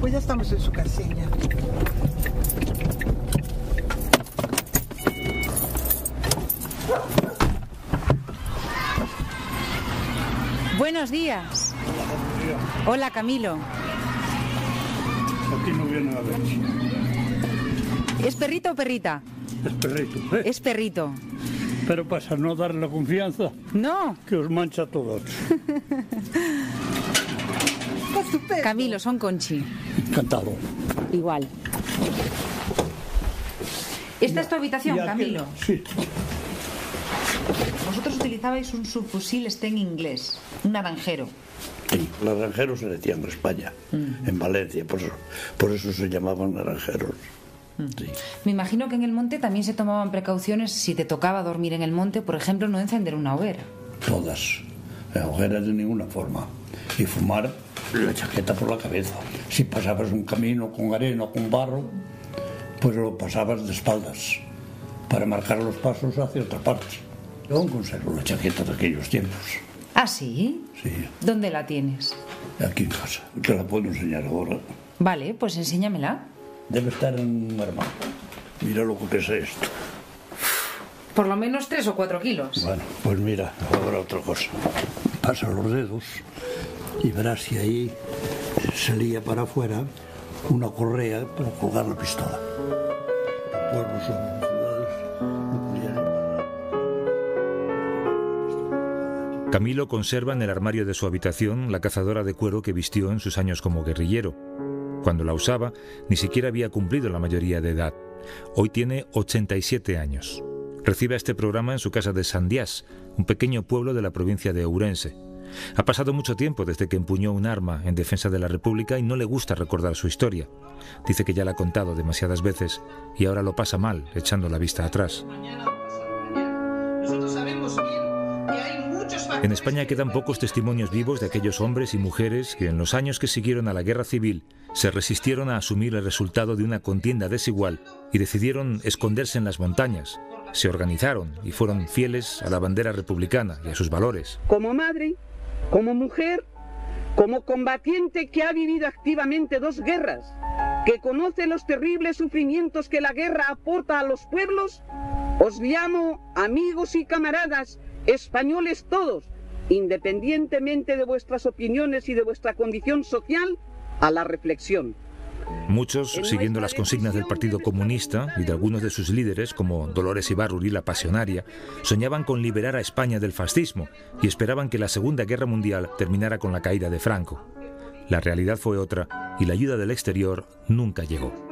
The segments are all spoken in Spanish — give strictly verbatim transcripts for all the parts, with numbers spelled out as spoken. Pues ya estamos en su caseña. Buenos días. Hola, Camilo. Aquí no viene la leche. ¿Es perrito o perrita? Es perrito. ¿Eh? Es perrito. Pero pasa, no darle la confianza. No. Que os mancha a todos. Camilo, son Conchi. Encantado. Igual. ¿Esta no. es tu habitación, aquí, Camilo? Sí. Vosotros utilizabais un subfusil Sten inglés, un naranjero. Sí, naranjeros en Etiango, España, uh-huh. en Valencia, por eso, por eso se llamaban naranjeros. Uh-huh. Sí. Me imagino que en el monte también se tomaban precauciones si te tocaba dormir en el monte, por ejemplo, no encender una hoguera. Todas, la hoguera de ninguna forma. Y fumar la chaqueta por la cabeza. Si pasabas un camino con arena o con barro, pues lo pasabas de espaldas, para marcar los pasos hacia otra parte. Yo aún conservo la chaqueta de aquellos tiempos. ¿Ah, sí? Sí. ¿Dónde la tienes? Aquí en casa. Te la puedo enseñar ahora. Vale, pues enséñamela. Debe estar en un armario. Mira lo que pesa esto. Por lo menos tres o cuatro kilos. Bueno, pues mira, ahora otra cosa. Pasa los dedos y verás si ahí salía para afuera una correa para colgar la pistola. Pueblos son... Camilo conserva en el armario de su habitación la cazadora de cuero que vistió en sus años como guerrillero. Cuando la usaba, ni siquiera había cumplido la mayoría de edad. Hoy tiene ochenta y siete años. Recibe este programa en su casa de Sandiás, un pequeño pueblo de la provincia de Ourense. Ha pasado mucho tiempo desde que empuñó un arma en defensa de la República y no le gusta recordar su historia. Dice que ya la ha contado demasiadas veces y ahora lo pasa mal, echando la vista atrás. Nosotros sabemos bien que hay... En España quedan pocos testimonios vivos de aquellos hombres y mujeres que en los años que siguieron a la guerra civil se resistieron a asumir el resultado de una contienda desigual y decidieron esconderse en las montañas, se organizaron y fueron fieles a la bandera republicana y a sus valores. Como madre, como mujer, como combatiente que ha vivido activamente dos guerras, que conoce los terribles sufrimientos que la guerra aporta a los pueblos, os llamo amigos y camaradas, españoles todos, independientemente de vuestras opiniones y de vuestra condición social, a la reflexión. Muchos, siguiendo las consignas del Partido Comunista y de algunos de sus líderes, como Dolores Ibárruri, la pasionaria, soñaban con liberar a España del fascismo y esperaban que la Segunda Guerra Mundial terminara con la caída de Franco. La realidad fue otra y la ayuda del exterior nunca llegó.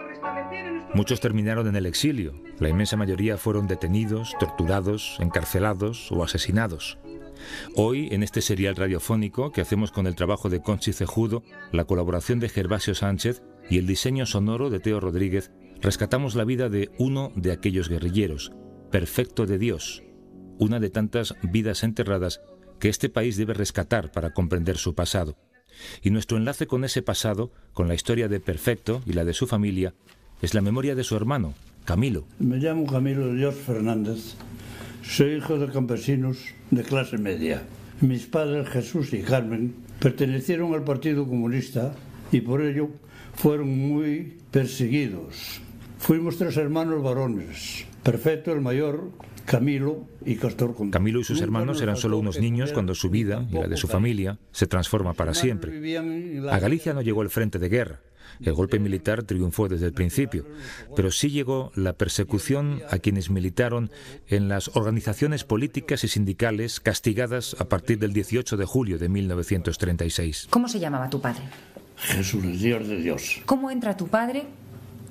Muchos terminaron en el exilio, la inmensa mayoría fueron detenidos, torturados, encarcelados o asesinados. Hoy, en este serial radiofónico que hacemos con el trabajo de Conchi Cejudo, la colaboración de Gervasio Sánchez y el diseño sonoro de Teo Rodríguez, rescatamos la vida de uno de aquellos guerrilleros, Perfecto de Dios, una de tantas vidas enterradas que este país debe rescatar para comprender su pasado. Y nuestro enlace con ese pasado, con la historia de Perfecto y la de su familia, es la memoria de su hermano, Camilo. Me llamo Camilo Dios Fernández. Soy hijo de campesinos de clase media. Mis padres, Jesús y Carmen, pertenecieron al Partido Comunista y por ello fueron muy perseguidos. Fuimos tres hermanos varones. Perfecto, el mayor, Camilo y Castor. Camilo y sus hermanos eran solo unos niños cuando su vida y la de su familia se transforma para siempre. A Galicia no llegó el frente de guerra. El golpe militar triunfó desde el principio, pero sí llegó la persecución a quienes militaron en las organizaciones políticas y sindicales castigadas a partir del dieciocho de julio de mil novecientos treinta y seis. ¿Cómo se llamaba tu padre? Jesús, Dios de Dios. ¿Cómo entra tu padre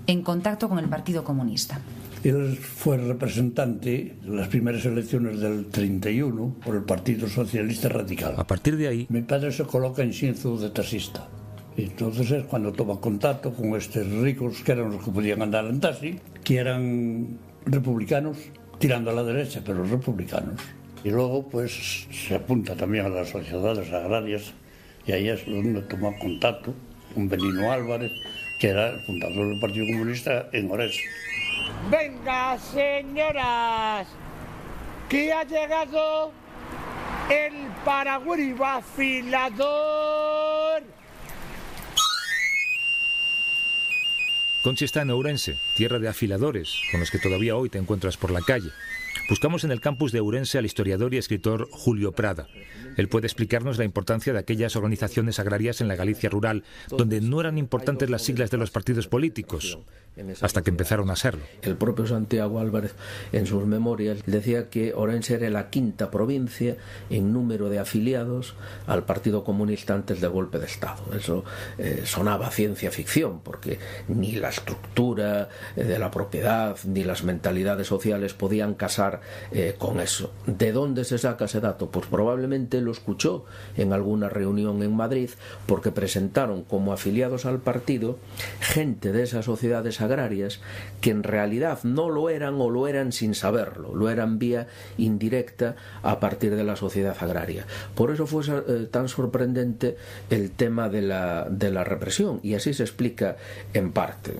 en contacto con el Partido Comunista? Él fue representante en las primeras elecciones del treinta y uno por el Partido Socialista Radical. A partir de ahí, mi padre se coloca en Shinzo de taxista. Entonces es cuando toma contacto con estos ricos que eran los que podían andar en taxi, que eran republicanos, tirando a la derecha, pero republicanos. Y luego pues se apunta también a las sociedades agrarias y ahí es donde toma contacto con Benino Álvarez, que era el fundador del Partido Comunista en Ourense. Venga, señoras, que ha llegado el paragüero vacilador. Conchi está en Ourense, tierra de afiladores, con los que todavía hoy te encuentras por la calle. Buscamos en el campus de Ourense al historiador y escritor Julio Prada. Él puede explicarnos la importancia de aquellas organizaciones agrarias en la Galicia rural, donde no eran importantes las siglas de los partidos políticos, hasta que empezaron a serlo. El propio Santiago Álvarez, en sus memorias, decía que Ourense era la quinta provincia en número de afiliados al Partido Comunista antes del golpe de Estado. Eso eh, sonaba ciencia ficción, porque ni la estructura de la propiedad ni las mentalidades sociales podían casar Eh, con eso. ¿De dónde se saca ese dato? Pues probablemente lo escuchó en alguna reunión en Madrid, porque presentaron como afiliados al partido gente de esas sociedades agrarias que en realidad no lo eran o lo eran sin saberlo, lo eran vía indirecta a partir de la sociedad agraria. Por eso fue eh, tan sorprendente el tema de la, de la represión, y así se explica en parte.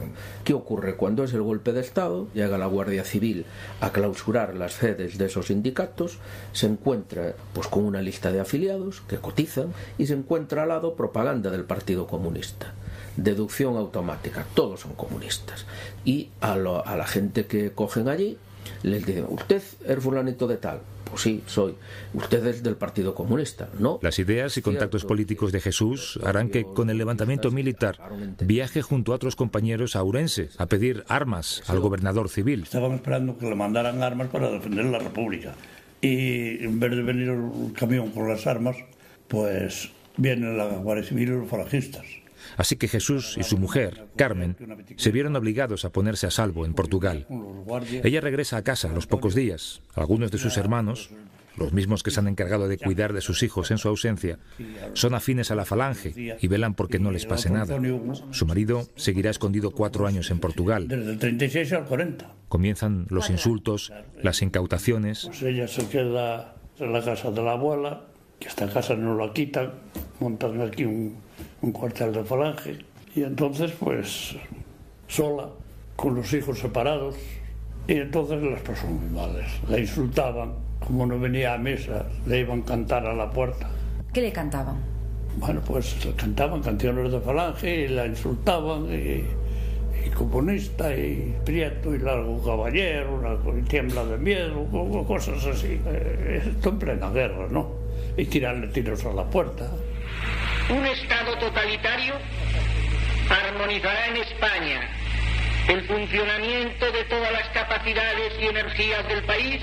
¿Qué ocurre? Cuando es el golpe de Estado, llega la Guardia Civil a clausurar las sedes de esos sindicatos, se encuentra pues con una lista de afiliados que cotizan y se encuentra al lado propaganda del Partido Comunista. Deducción automática, todos son comunistas. Y a, lo, a la gente que cogen allí les dicen: usted es fulanito de tal. Pues sí, soy. Ustedes del Partido Comunista, ¿no? Las ideas y contactos políticos de Jesús harán que con el levantamiento militar viaje junto a otros compañeros a Ourense a pedir armas al gobernador civil. Estaban esperando que le mandaran armas para defender la República. Y en vez de venir el camión con las armas, pues viene la Guardia Civil y los falangistas. Así que Jesús y su mujer, Carmen, se vieron obligados a ponerse a salvo en Portugal. Ella regresa a casa a los pocos días. Algunos de sus hermanos, los mismos que se han encargado de cuidar de sus hijos en su ausencia, son afines a la falange y velan porque no les pase nada. Su marido seguirá escondido cuatro años en Portugal. Desde el treinta y seis al cuarenta. Comienzan los insultos, las incautaciones. Pues ella se queda en la casa de la abuela, que esta casa no la quitan, montan aquí un... un cuartel de falange, y entonces pues sola, con los hijos separados, y entonces las pasó muy mal. La insultaban, como no venía a misa, le iban a cantar a la puerta. ¿Qué le cantaban? Bueno, pues le cantaban canciones de falange y la insultaban, y, y comunista, y prieto, y largo caballero, una tiembla de miedo, cosas así. Esto en plena guerra, ¿no? Y tirarle tiros a la puerta. Un Estado totalitario armonizará en España el funcionamiento de todas las capacidades y energías del país,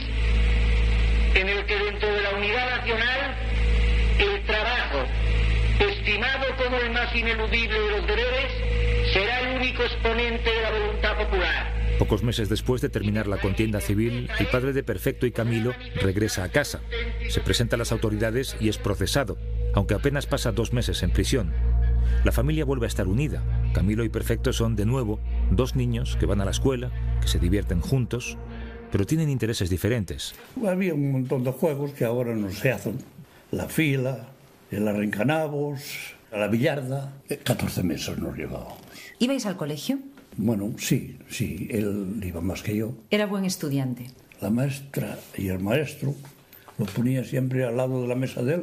en el que dentro de la unidad nacional el trabajo, estimado como el más ineludible de los deberes, será el único exponente de la voluntad popular. Pocos meses después de terminar la contienda civil, el padre de Perfecto y Camilo regresa a casa, se presenta a las autoridades y es procesado, aunque apenas pasa dos meses en prisión. La familia vuelve a estar unida. Camilo y Perfecto son, de nuevo, dos niños que van a la escuela, que se divierten juntos, pero tienen intereses diferentes. Había un montón de juegos que ahora no se hacen. La fila, el arrincanabos, la billarda. catorce meses nos llevábamos. ¿Ibais al colegio? Bueno, sí, sí, él iba más que yo. Era buen estudiante. La maestra y el maestro lo ponía siempre al lado de la mesa de él.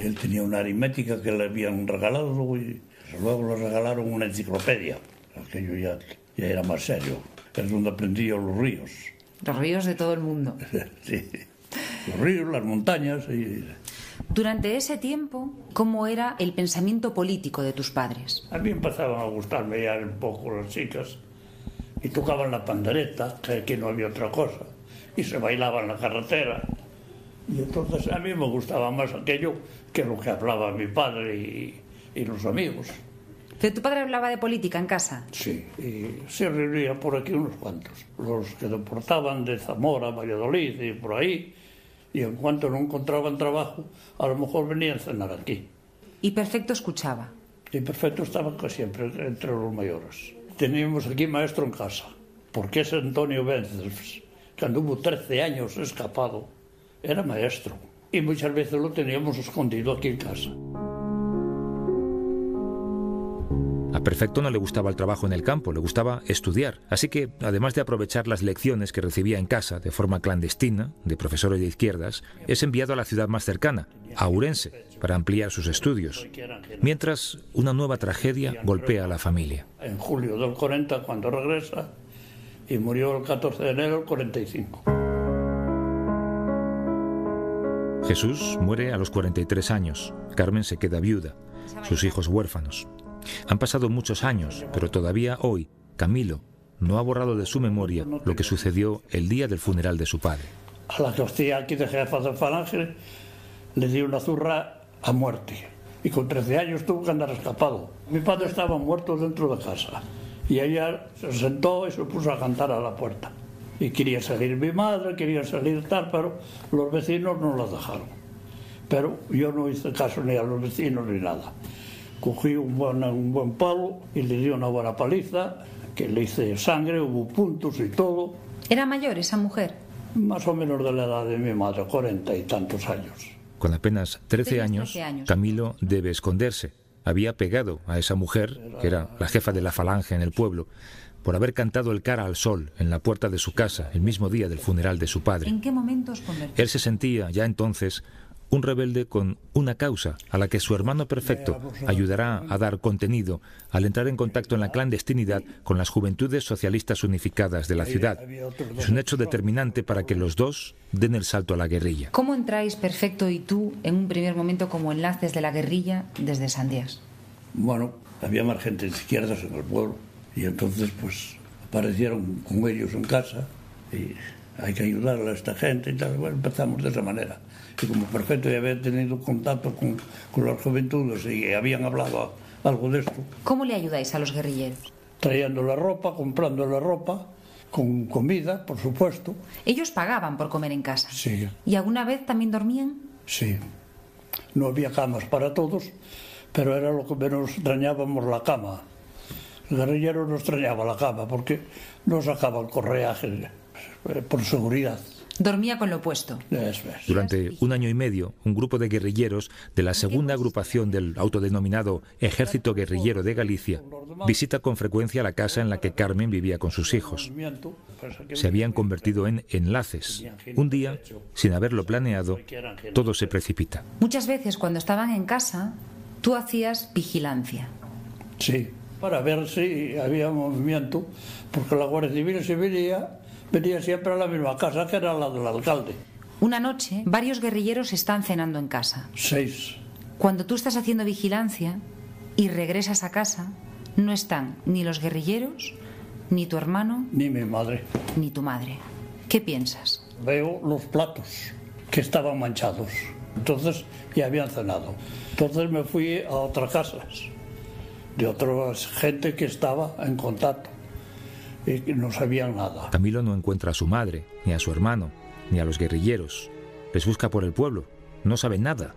Él tenía una aritmética que le habían regalado y luego le regalaron una enciclopedia. Aquello ya, ya era más serio. Es donde aprendía los ríos. Los ríos de todo el mundo. Sí, los ríos, las montañas. Y... Durante ese tiempo, ¿cómo era el pensamiento político de tus padres? A mí empezaban a gustarme ya un poco las chicas y tocaban la pandereta, que aquí no había otra cosa, y se bailaba en la carretera. Y entonces a mí me gustaba más aquello que lo que hablaba mi padre y, y los amigos. ¿Pero tu padre hablaba de política en casa? Sí, y se reunían por aquí unos cuantos. Los que deportaban de Zamora, Valladolid y por ahí. Y en cuanto no encontraban trabajo, a lo mejor venían a cenar aquí. ¿Y Perfecto escuchaba? Y Perfecto estaba siempre entre los mayores. Teníamos aquí maestro en casa, porque es Antonio Vences, que anduvo trece años escapado. Era maestro y muchas veces lo teníamos escondido aquí en casa. A Perfecto no le gustaba el trabajo en el campo, le gustaba estudiar. Así que, además de aprovechar las lecciones que recibía en casa de forma clandestina, de profesores de izquierdas, es enviado a la ciudad más cercana, a Ourense, para ampliar sus estudios. Mientras, una nueva tragedia golpea a la familia. En julio del cuarenta, cuando regresa, y murió el catorce de enero del cuarenta y cinco. Jesús muere a los cuarenta y tres años. Carmen se queda viuda, sus hijos huérfanos. Han pasado muchos años, pero todavía hoy Camilo no ha borrado de su memoria lo que sucedió el día del funeral de su padre. A la que hostia aquí de jefas de falange le dio una zurra a muerte y con trece años tuvo que andar escapado. Mi padre estaba muerto dentro de casa y ella se sentó y se puso a cantar a la puerta. Y quería salir mi madre, quería salir tal, pero los vecinos no las dejaron. Pero yo no hice caso ni a los vecinos ni nada. Cogí un buen, un buen palo y le di una buena paliza, que le hice sangre, hubo puntos y todo. ¿Era mayor esa mujer? Más o menos de la edad de mi madre, cuarenta y tantos años. Con apenas trece años, Camilo debe esconderse. Había pegado a esa mujer, que era la jefa de la falange en el pueblo, por haber cantado el Cara al Sol en la puerta de su casa el mismo día del funeral de su padre. ¿En qué momento os convertís? Él se sentía ya entonces un rebelde con una causa a la que su hermano Perfecto ayudará a dar contenido al entrar en contacto en la clandestinidad con las Juventudes Socialistas Unificadas de la ciudad. Es un hecho determinante para que los dos den el salto a la guerrilla. ¿Cómo entráis Perfecto y tú en un primer momento como enlaces de la guerrilla desde Sandiás? Bueno, había más gente de izquierdas en el pueblo. Y entonces pues aparecieron con ellos en casa y hay que ayudarle a esta gente y tal. Bueno, empezamos de esa manera. Y como Perfecto ya había tenido contacto con, con las juventudes y habían hablado algo de esto. ¿Cómo le ayudáis a los guerrilleros? Trayendo la ropa, comprando la ropa, con comida, por supuesto. ¿Ellos pagaban por comer en casa? Sí. ¿Y alguna vez también dormían? Sí. No había camas para todos, pero era lo que menos extrañábamos, la cama. El guerrillero no extrañaba la cama porque no sacaba el correaje por seguridad. Dormía con lo puesto. Eso es. Durante un año y medio, un grupo de guerrilleros de la segunda agrupación del autodenominado Ejército Guerrillero de Galicia visita con frecuencia la casa en la que Carmen vivía con sus hijos. Se habían convertido en enlaces. Un día, sin haberlo planeado, todo se precipita. Muchas veces cuando estaban en casa, tú hacías vigilancia. Sí. Para ver si había movimiento, porque la Guardia Civil se venía, venía siempre a la misma casa, que era la del alcalde. Una noche, varios guerrilleros están cenando en casa. Seis. Cuando tú estás haciendo vigilancia y regresas a casa, no están ni los guerrilleros, ni tu hermano... Ni mi madre. Ni tu madre. ¿Qué piensas? Veo los platos que estaban manchados, entonces ya habían cenado. Entonces me fui a otras casas de otra gente que estaba en contacto y que no sabían nada. Camilo no encuentra a su madre, ni a su hermano, ni a los guerrilleros. Les busca por el pueblo, no saben nada.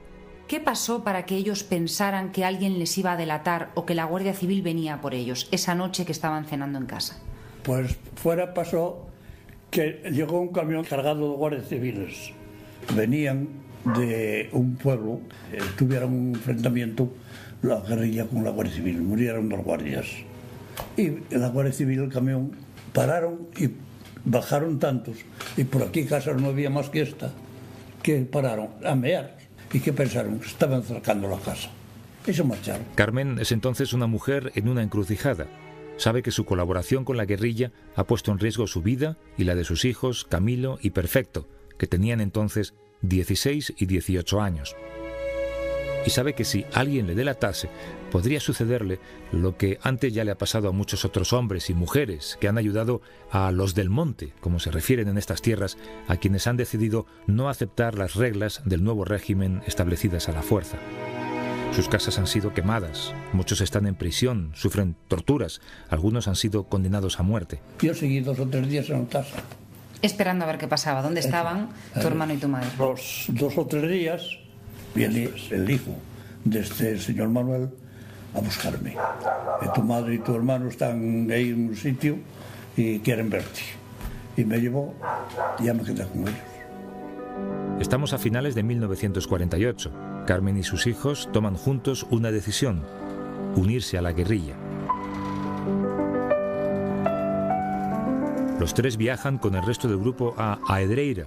¿Qué pasó para que ellos pensaran que alguien les iba a delatar o que la Guardia Civil venía por ellos esa noche que estaban cenando en casa? Pues fuera pasó que llegó un camión cargado de guardias civiles. Venían de un pueblo, eh, tuvieron un enfrentamiento la guerrilla con la Guardia Civil, murieron dos guardias y la Guardia Civil, el camión, pararon y bajaron tantos y por aquí casas no había más que esta, que pararon a mear y que pensaron que estaban cercando la casa y se marcharon. Carmen es entonces una mujer en una encrucijada. Sabe que su colaboración con la guerrilla ha puesto en riesgo su vida y la de sus hijos Camilo y Perfecto, que tenían entonces dieciséis y dieciocho años. Y sabe que si alguien le delatase, podría sucederle lo que antes ya le ha pasado a muchos otros hombres y mujeres que han ayudado a los del monte, como se refieren en estas tierras, a quienes han decidido no aceptar las reglas del nuevo régimen establecidas a la fuerza. Sus casas han sido quemadas, muchos están en prisión, sufren torturas, algunos han sido condenados a muerte. Yo seguí dos o tres días en casa. Esperando a ver qué pasaba, ¿dónde estaban tu eh, hermano y tu madre? Los dos o tres días... Y el, el hijo de este señor Manuel a buscarme. Tu madre y tu hermano están ahí en un sitio y quieren verte. Y me llevó y ya me quedé con ellos. Estamos a finales de mil novecientos cuarenta y ocho. Carmen y sus hijos toman juntos una decisión: unirse a la guerrilla. Los tres viajan con el resto del grupo a Aedreira.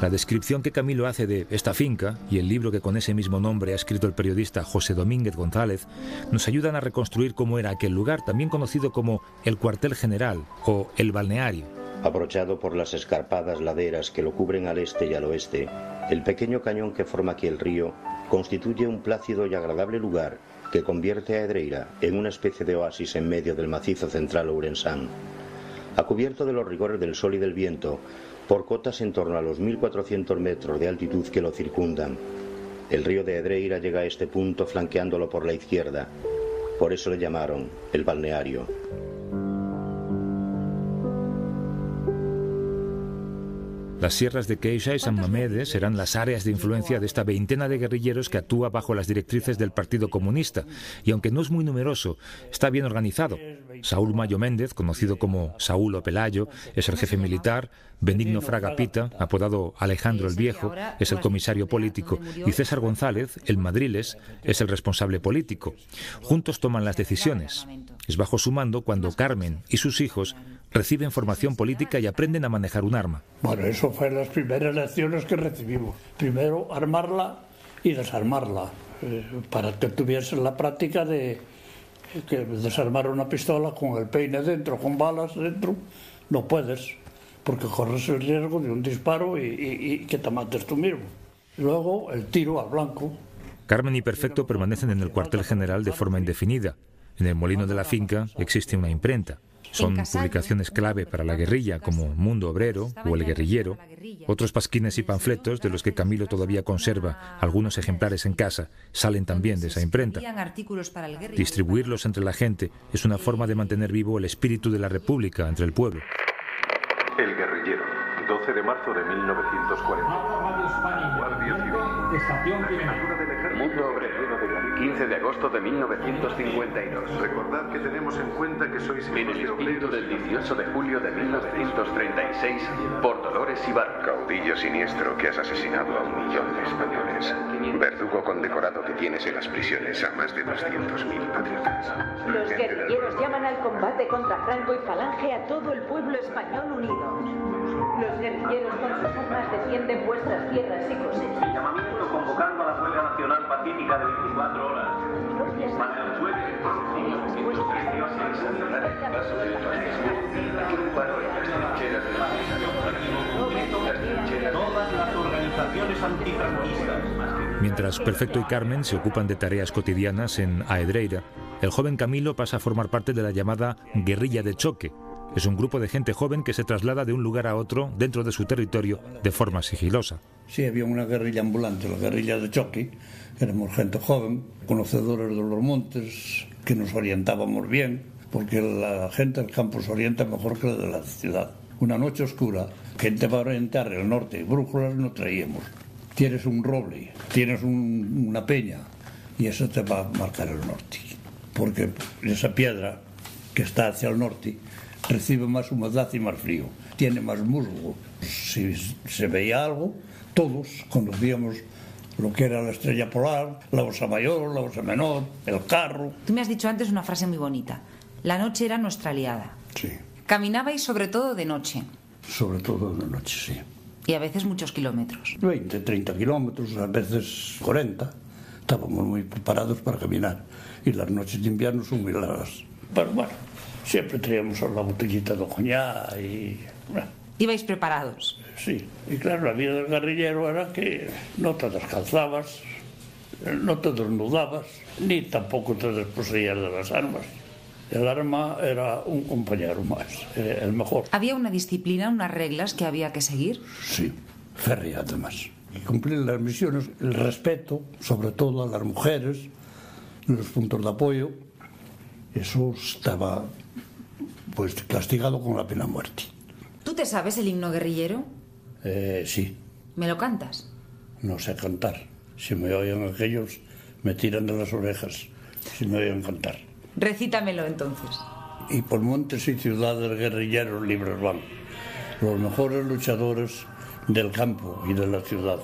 La descripción que Camilo hace de esta finca y el libro que con ese mismo nombre ha escrito el periodista José Domínguez González nos ayudan a reconstruir cómo era aquel lugar, también conocido como el Cuartel General o el Balneario. Abrochado por las escarpadas laderas que lo cubren al este y al oeste, el pequeño cañón que forma aquí el río constituye un plácido y agradable lugar que convierte a Aedreira en una especie de oasis en medio del macizo central ourensán. A cubierto de los rigores del sol y del viento, por cotas en torno a los mil cuatrocientos metros de altitud que lo circundan. El río de Aedreira llega a este punto flanqueándolo por la izquierda. Por eso le llamaron el balneario. Las sierras de Queixa y San Mamede serán las áreas de influencia de esta veintena de guerrilleros que actúa bajo las directrices del Partido Comunista, y aunque no es muy numeroso, está bien organizado. Saúl Mayo Méndez, conocido como Saúl o Pelayo, es el jefe militar, Benigno Fraga Pita, apodado Alejandro el Viejo, es el comisario político, y César González, el Madriles, es el responsable político. Juntos toman las decisiones. Es bajo su mando cuando Carmen y sus hijos reciben formación política y aprenden a manejar un arma. Bueno, eso fue las primeras lecciones que recibimos. Primero armarla y desarmarla, eh, para que tuviese la práctica de que desarmar una pistola con el peine dentro, con balas dentro, no puedes, porque corres el riesgo de un disparo y, y, y que te mates tú mismo. Luego el tiro al blanco. Carmen y Perfecto permanecen en el cuartel general de forma indefinida. En el molino de la finca existe una imprenta. Son publicaciones clave para la guerrilla, como Mundo Obrero o El Guerrillero, otros pasquines y panfletos de los que Camilo todavía conserva algunos ejemplares en casa, salen también de esa imprenta. Distribuirlos entre la gente es una forma de mantener vivo el espíritu de la República entre el pueblo. El Guerrillero, doce de marzo de mil novecientos cuarenta. Guardia Civil. Estación Criminal. Mundo Obrero de Galicia. quince de agosto de mil novecientos cincuenta y dos. Recordad que tenemos en cuenta que sois en el espíritu del dieciocho de julio de mil novecientos treinta y seis por Dolores Ibárruri. Caudillo siniestro que has asesinado a un millón de españoles. Verdugo condecorado que tienes en las prisiones a más de doscientos mil patriotas. Los guerrilleros llaman al combate contra Franco y Falange a todo el pueblo español unido. Los guerrilleros con sus armas defienden vuestras tierras y cosechas. El llamamiento convocando a la huelga nacional pacífica de veinticuatro horas. Mientras Perfecto y Carmen se ocupan de tareas cotidianas en Aedreira, el joven Camilo pasa a formar parte de la llamada guerrilla de choque. Es un grupo de gente joven que se traslada de un lugar a otro dentro de su territorio de forma sigilosa. Sí, había una guerrilla ambulante, la guerrilla de choque. Éramos gente joven, conocedores de los montes, que nos orientábamos bien, porque la gente del campo se orienta mejor que la de la ciudad. Una noche oscura, gente va a orientar el norte, y brújulas no traíamos. Tienes un roble, tienes un, una peña, y eso te va a marcar el norte, porque esa piedra que está hacia el norte recibe más humedad y más frío, tiene más musgo. Si se veía algo, todos conocíamos lo que era la estrella polar, la osa mayor, la osa menor, el carro. Tú me has dicho antes una frase muy bonita: la noche era nuestra aliada. Sí. Caminabais sobre todo de noche. Sobre todo de noche, sí. Y a veces muchos kilómetros. veinte, treinta kilómetros, a veces cuarenta. Estábamos muy preparados para caminar. Y las noches de invierno son muy largas. Pero bueno, siempre traíamos la botellita de coñac y... ¿Ibais preparados? Sí, y claro, la vida del guerrillero era que no te descalzabas, no te desnudabas, ni tampoco te desposeías de las armas. El arma era un compañero más, eh, el mejor. ¿Había una disciplina, unas reglas que había que seguir? Sí, férrea además. Y cumplir las misiones, el respeto, sobre todo a las mujeres, los puntos de apoyo, eso estaba pues castigado con la pena de muerte. ¿Tú te sabes el himno guerrillero? Eh, sí. ¿Me lo cantas? No sé cantar. Si me oyen aquellos, me tiran de las orejas. Si me oyen cantar. Recítamelo entonces. Y por montes y ciudades guerrilleros libres van los mejores luchadores del campo y de la ciudad.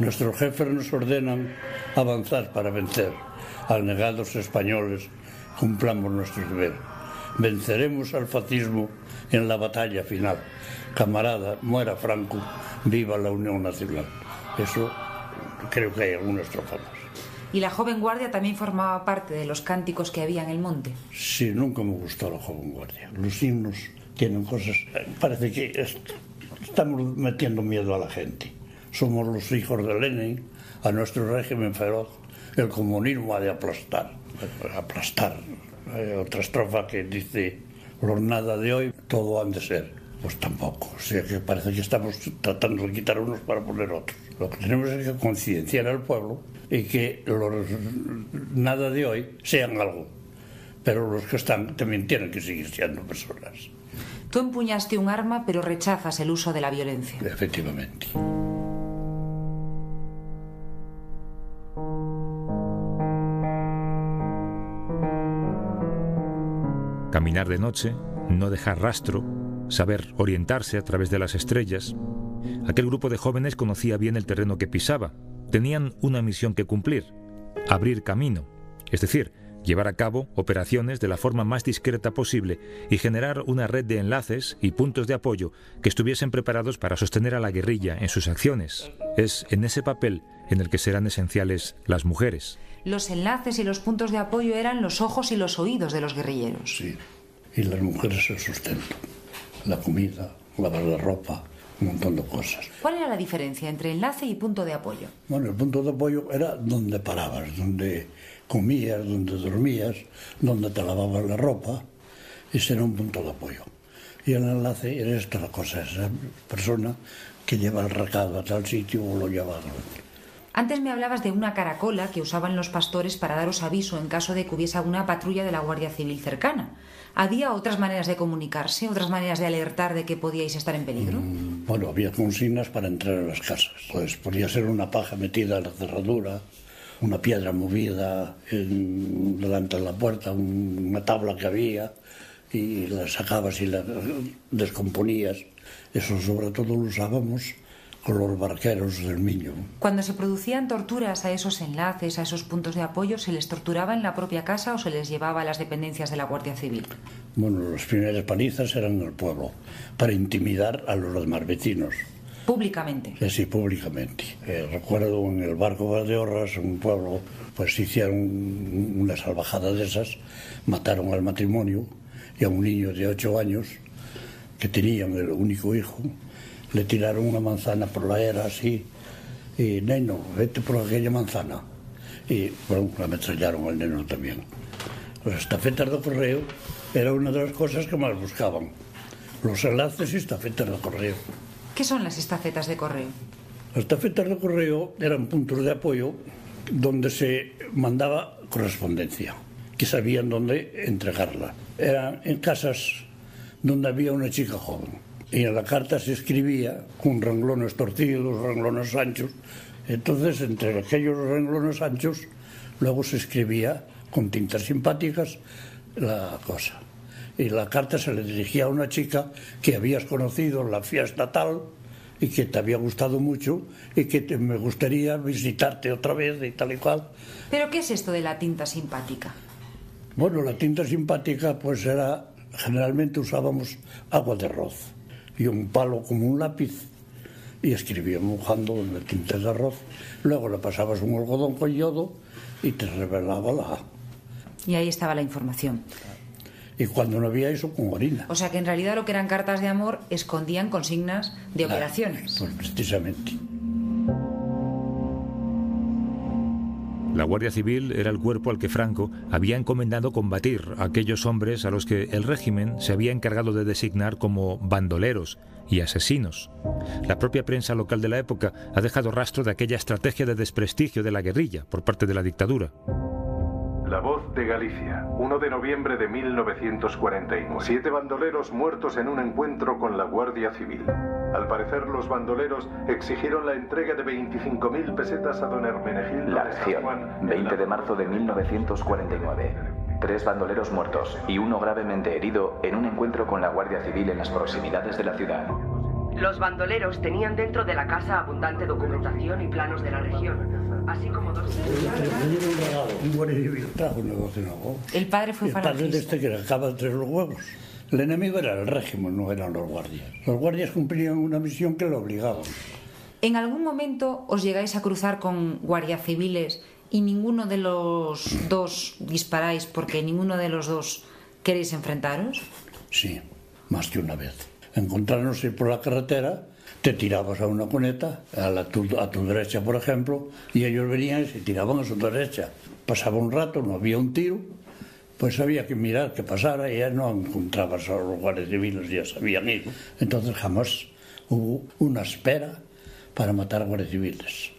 Nuestros jefes nos ordenan avanzar para vencer. Anegados españoles, cumplamos nuestro deber. Venceremos al fascismo en la batalla final. Camarada, muera Franco, viva la Unión Nacional. Eso creo que hay algunas tropas. ¿Y la joven guardia también formaba parte de los cánticos que había en el monte? Sí, nunca me gustó la joven guardia. Los himnos tienen cosas... Parece que est estamos metiendo miedo a la gente. Somos los hijos de Lenin, a nuestro régimen feroz. El comunismo ha de aplastar. Aplastar. Hay otra estrofa que dice, los nada de hoy, todo han de ser. Pues tampoco. O sea, que parece que estamos tratando de quitar unos para poner otros. Lo que tenemos es que concienciar al pueblo y que los nada de hoy sean algo, pero los que están también tienen que seguir siendo personas. Tú empuñaste un arma, pero rechazas el uso de la violencia. Efectivamente. Caminar de noche, no dejar rastro, saber orientarse a través de las estrellas. Aquel grupo de jóvenes conocía bien el terreno que pisaba. Tenían una misión que cumplir, abrir camino, es decir, llevar a cabo operaciones de la forma más discreta posible y generar una red de enlaces y puntos de apoyo que estuviesen preparados para sostener a la guerrilla en sus acciones. Es en ese papel en el que serán esenciales las mujeres. Los enlaces y los puntos de apoyo eran los ojos y los oídos de los guerrilleros. Sí, y las mujeres el sustento, la comida, lavar la ropa. Un montón de cosas. ¿Cuál era la diferencia entre enlace y punto de apoyo? Bueno, el punto de apoyo era donde parabas, donde comías, donde dormías, donde te lavabas la ropa. Ese era un punto de apoyo. Y el enlace era esta la cosa, esa persona que lleva el recado a tal sitio o lo lleva a otro. Antes me hablabas de una caracola que usaban los pastores para daros aviso en caso de que hubiese alguna patrulla de la Guardia Civil cercana. ¿Había otras maneras de comunicarse, otras maneras de alertar de que podíais estar en peligro? Mm, bueno, había consignas para entrar a las casas. Pues podía ser una paja metida a la cerradura, una piedra movida en, delante de la puerta, un, una tabla que había, y la sacabas y la descomponías. Eso sobre todo lo usábamos con los barqueros del Miño. Cuando se producían torturas a esos enlaces, a esos puntos de apoyo, ¿se les torturaba en la propia casa o se les llevaba a las dependencias de la Guardia Civil? Bueno, las primeras palizas eran en el pueblo, para intimidar a los demás vecinos. ¿Públicamente? Sí, sí, públicamente. Eh, recuerdo en el barco de Horras, un pueblo, pues hicieron una salvajada de esas, mataron al matrimonio y a un niño de ocho años, que tenían el único hijo. Le tiraron una manzana por la era así y, neno, vete por aquella manzana. Y, bueno, la ametrallaron al neno también. Las estafetas de correo era una de las cosas que más buscaban. Los enlaces y estafetas de correo. ¿Qué son las estafetas de correo? Las estafetas de correo eran puntos de apoyo donde se mandaba correspondencia, que sabían dónde entregarla. Eran en casas donde había una chica joven. Y en la carta se escribía con renglones torcidos, renglones anchos. Entonces, entre aquellos renglones anchos, luego se escribía con tintas simpáticas la cosa. Y la carta se le dirigía a una chica que habías conocido en la fiesta tal y que te había gustado mucho y que te, me gustaría visitarte otra vez y tal y cual. ¿Pero qué es esto de la tinta simpática? Bueno, la tinta simpática pues era... Generalmente usábamos agua de arroz y un palo como un lápiz y escribía mojando en el tinte de arroz. Luego le pasabas un algodón con yodo y te revelaba la... Y ahí estaba la información. Y cuando no había eso, con orina. O sea que en realidad lo que eran cartas de amor escondían consignas de la, operaciones. Pues precisamente. La Guardia Civil era el cuerpo al que Franco había encomendado combatir a aquellos hombres a los que el régimen se había encargado de designar como bandoleros y asesinos. La propia prensa local de la época ha dejado rastro de aquella estrategia de desprestigio de la guerrilla por parte de la dictadura. La Voz de Galicia, uno de noviembre de mil novecientos cuarenta y nueve. Siete bandoleros muertos en un encuentro con la Guardia Civil. Al parecer, los bandoleros exigieron la entrega de veinticinco mil pesetas a don Hermenegildo. La acción, veinte de marzo de mil novecientos cuarenta y nueve. Tres bandoleros muertos y uno gravemente herido en un encuentro con la Guardia Civil en las proximidades de la ciudad. Los bandoleros tenían dentro de la casa abundante documentación y planos de la región. así como doce. Un buen individuo trajo un negocio nuevo. El padre fue para el padre de este que acaba entre los huevos. El enemigo era el régimen, no eran los guardias. Los guardias cumplían una misión que lo obligaban. ¿En algún momento os llegáis a cruzar con guardias civiles y ninguno de los dos disparáis porque ninguno de los dos queréis enfrentaros? Sí, más que una vez. Encontrarnos por la carretera, te tirabas a una cuneta, a, la, tu, a tu derecha por ejemplo, y ellos venían y se tiraban a su derecha. Pasaba un rato, no había un tiro, pues había que mirar que pasara y ya no encontrabas a los guardias civiles, ya se habían ido. Entonces jamás hubo una espera para matar guardias civiles.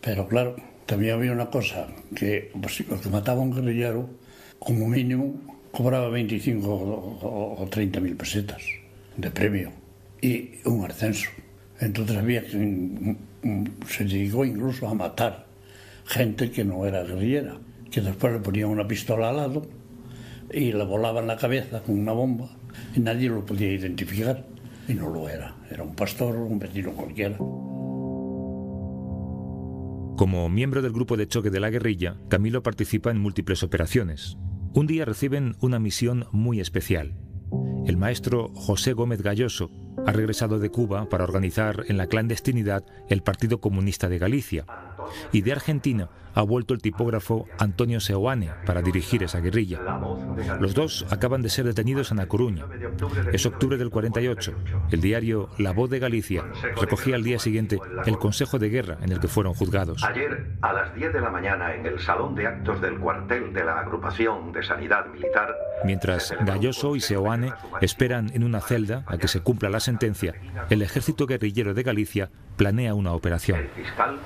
Pero claro, también había una cosa, que pues, lo que mataba un guerrillero, como mínimo, cobraba veinticinco o, o treinta mil pesetas de premio y un ascenso. Entonces había que, se llegó incluso a matar gente que no era guerrillera, que después le ponían una pistola al lado y le volaban la cabeza con una bomba y nadie lo podía identificar, y no lo era, era un pastor, un vecino cualquiera. Como miembro del grupo de choque de la guerrilla, Camilo participa en múltiples operaciones. Un día reciben una misión muy especial. El maestro José Gómez Gayoso ha regresado de Cuba para organizar en la clandestinidad el Partido Comunista de Galicia, y de Argentina ha vuelto el tipógrafo Antonio Seoane para dirigir esa guerrilla. Los dos acaban de ser detenidos en La Coruña. Es octubre del cuarenta y ocho. El diario La Voz de Galicia recogía al día siguiente el Consejo de Guerra en el que fueron juzgados. Ayer, a las diez de la mañana, en el Salón de Actos del Cuartel de la Agrupación de Sanidad Militar... Mientras Gayoso y Seoane esperan en una celda a que se cumpla la sentencia, el Ejército Guerrillero de Galicia planea una operación. El fiscal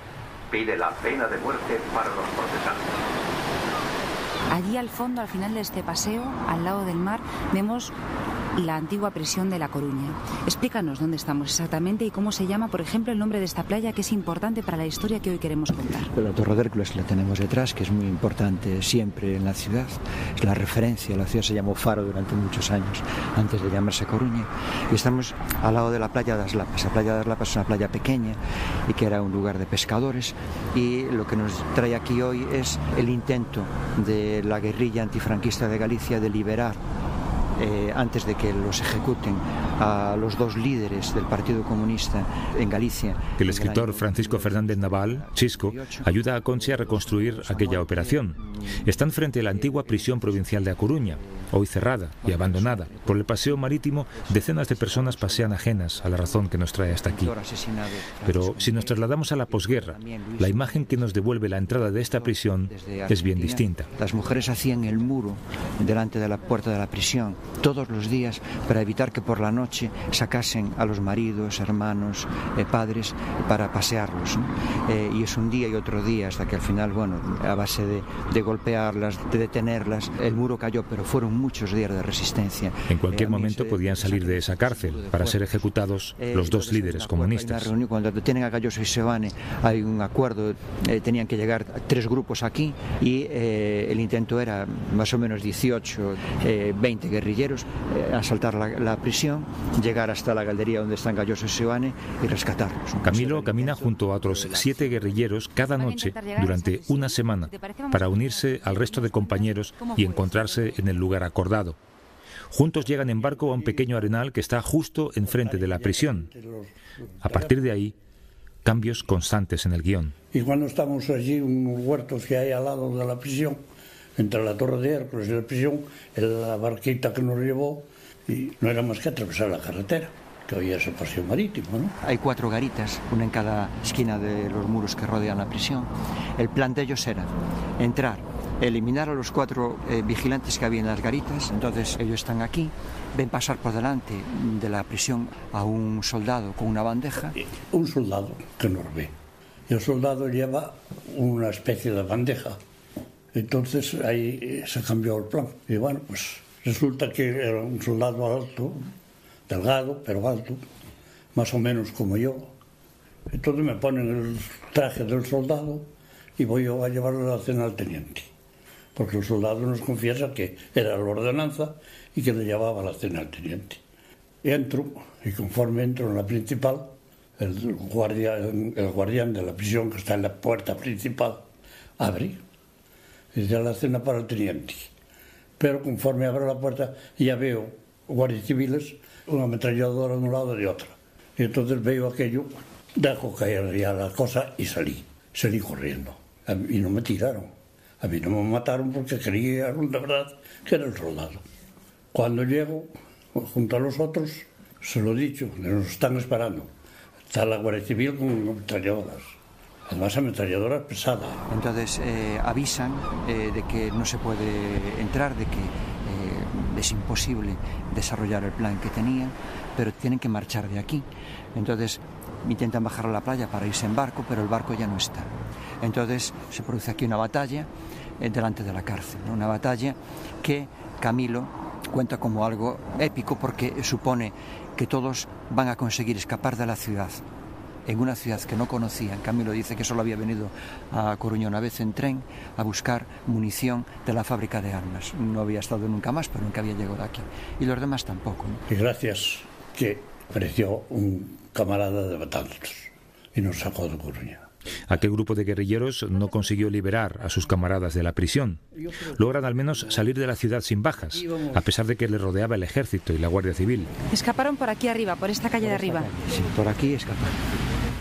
pide la pena de muerte para los procesados. Allí al fondo, al final de este paseo, al lado del mar, vemos la antigua prisión de La Coruña. Explícanos dónde estamos exactamente y cómo se llama, por ejemplo, el nombre de esta playa, que es importante para la historia que hoy queremos contar. La Torre de Hércules la tenemos detrás, que es muy importante siempre en la ciudad. Es la referencia. La ciudad se llamó Faro durante muchos años, antes de llamarse Coruña. Y estamos al lado de la playa de Aslapas. La playa de Aslapas es una playa pequeña y que era un lugar de pescadores. Y lo que nos trae aquí hoy es el intento de la guerrilla antifranquista de Galicia de liberar, Eh, antes de que los ejecuten, a los dos líderes del Partido Comunista en Galicia. El escritor Francisco Fernández Naval, Chisco, ayuda a Conchi a reconstruir aquella operación. Están frente a la antigua prisión provincial de A Coruña, hoy cerrada y abandonada. Por el paseo marítimo, decenas de personas pasean ajenas a la razón que nos trae hasta aquí. Pero si nos trasladamos a la posguerra, la imagen que nos devuelve la entrada de esta prisión es bien distinta. Las mujeres hacían el muro delante de la puerta de la prisión todos los días para evitar que por la noche sacasen a los maridos, hermanos, eh, padres, para pasearlos, ¿no? Eh, y es un día y otro día hasta que al final, bueno, a base de, de golpearlas, de detenerlas, el muro cayó, pero fueron muchos días de resistencia. En cualquier eh, momento se, podían salir de esa cárcel para ser ejecutados eh, los dos líderes comunistas. Reunión, cuando detienen a Gayoso y Seoane hay un acuerdo, eh, tenían que llegar tres grupos aquí y eh, el intento era más o menos dieciocho, eh, veinte guerrilleros. Eh, asaltar la, la prisión, llegar hasta la galería donde están Gayoso y Seoane y rescatarlos. Camilo camina junto a otros siete guerrilleros cada noche durante una semana para unirse al resto de compañeros y encontrarse en el lugar acordado. Juntos llegan en barco a un pequeño arenal que está justo enfrente de la prisión. A partir de ahí, cambios constantes en el guión. Y cuando estamos allí, unos huertos que hay al lado de la prisión, entre la Torre de Hércules y la prisión, en la barquita que nos llevó, y no era más que atravesar la carretera, que hoy es el paseo marítimo, ¿no? Hay cuatro garitas, una en cada esquina de los muros que rodean la prisión. El plan de ellos era entrar, eliminar a los cuatro eh, vigilantes que había en las garitas. Entonces ellos están aquí, ven pasar por delante de la prisión a un soldado con una bandeja. Un soldado que nos ve, y el soldado lleva una especie de bandeja. Entonces ahí se cambió el plan. Y bueno, pues resulta que era un soldado alto, delgado, pero alto, más o menos como yo. Entonces me ponen el traje del soldado y voy yo a llevarlo a la cena al teniente. Porque el soldado nos confiesa que era la ordenanza y que le llevaba a la cena al teniente. Entro, y conforme entro en la principal, el, guardia, el guardián de la prisión que está en la puerta principal abre, desde la cena para el teniente. Pero conforme abro la puerta ya veo guardias civiles, una ametralladora de un lado y de otro. Y entonces veo aquello, dejo caer ya la cosa y salí, salí corriendo. A mí no me tiraron, a mí no me mataron porque creía de verdad que era el soldado. Cuando llego junto a los otros, se lo he dicho, nos están esperando. Está la Guardia Civil con ametralladoras, además ametralladoras pesadas. Entonces eh, avisan eh, de que no se puede entrar, de que eh, es imposible desarrollar el plan que tenían, pero tienen que marchar de aquí. Entonces intentan bajar a la playa para irse en barco, pero el barco ya no está. Entonces se produce aquí una batalla eh, delante de la cárcel, ¿no? Una batalla que Camilo cuenta como algo épico porque supone que todos van a conseguir escapar de la ciudad, en una ciudad que no conocían. Camilo dice que solo había venido a Coruña una vez en tren a buscar munición de la fábrica de armas. No había estado nunca más, pero nunca había llegado aquí. Y los demás tampoco, ¿no? Y gracias que apareció un camarada de Betanzos y nos sacó de Coruña. Aquel grupo de guerrilleros no consiguió liberar a sus camaradas de la prisión. Logran al menos salir de la ciudad sin bajas, a pesar de que les rodeaba el ejército y la Guardia Civil. Escaparon por aquí arriba, por esta calle de arriba. Sí, por aquí escaparon.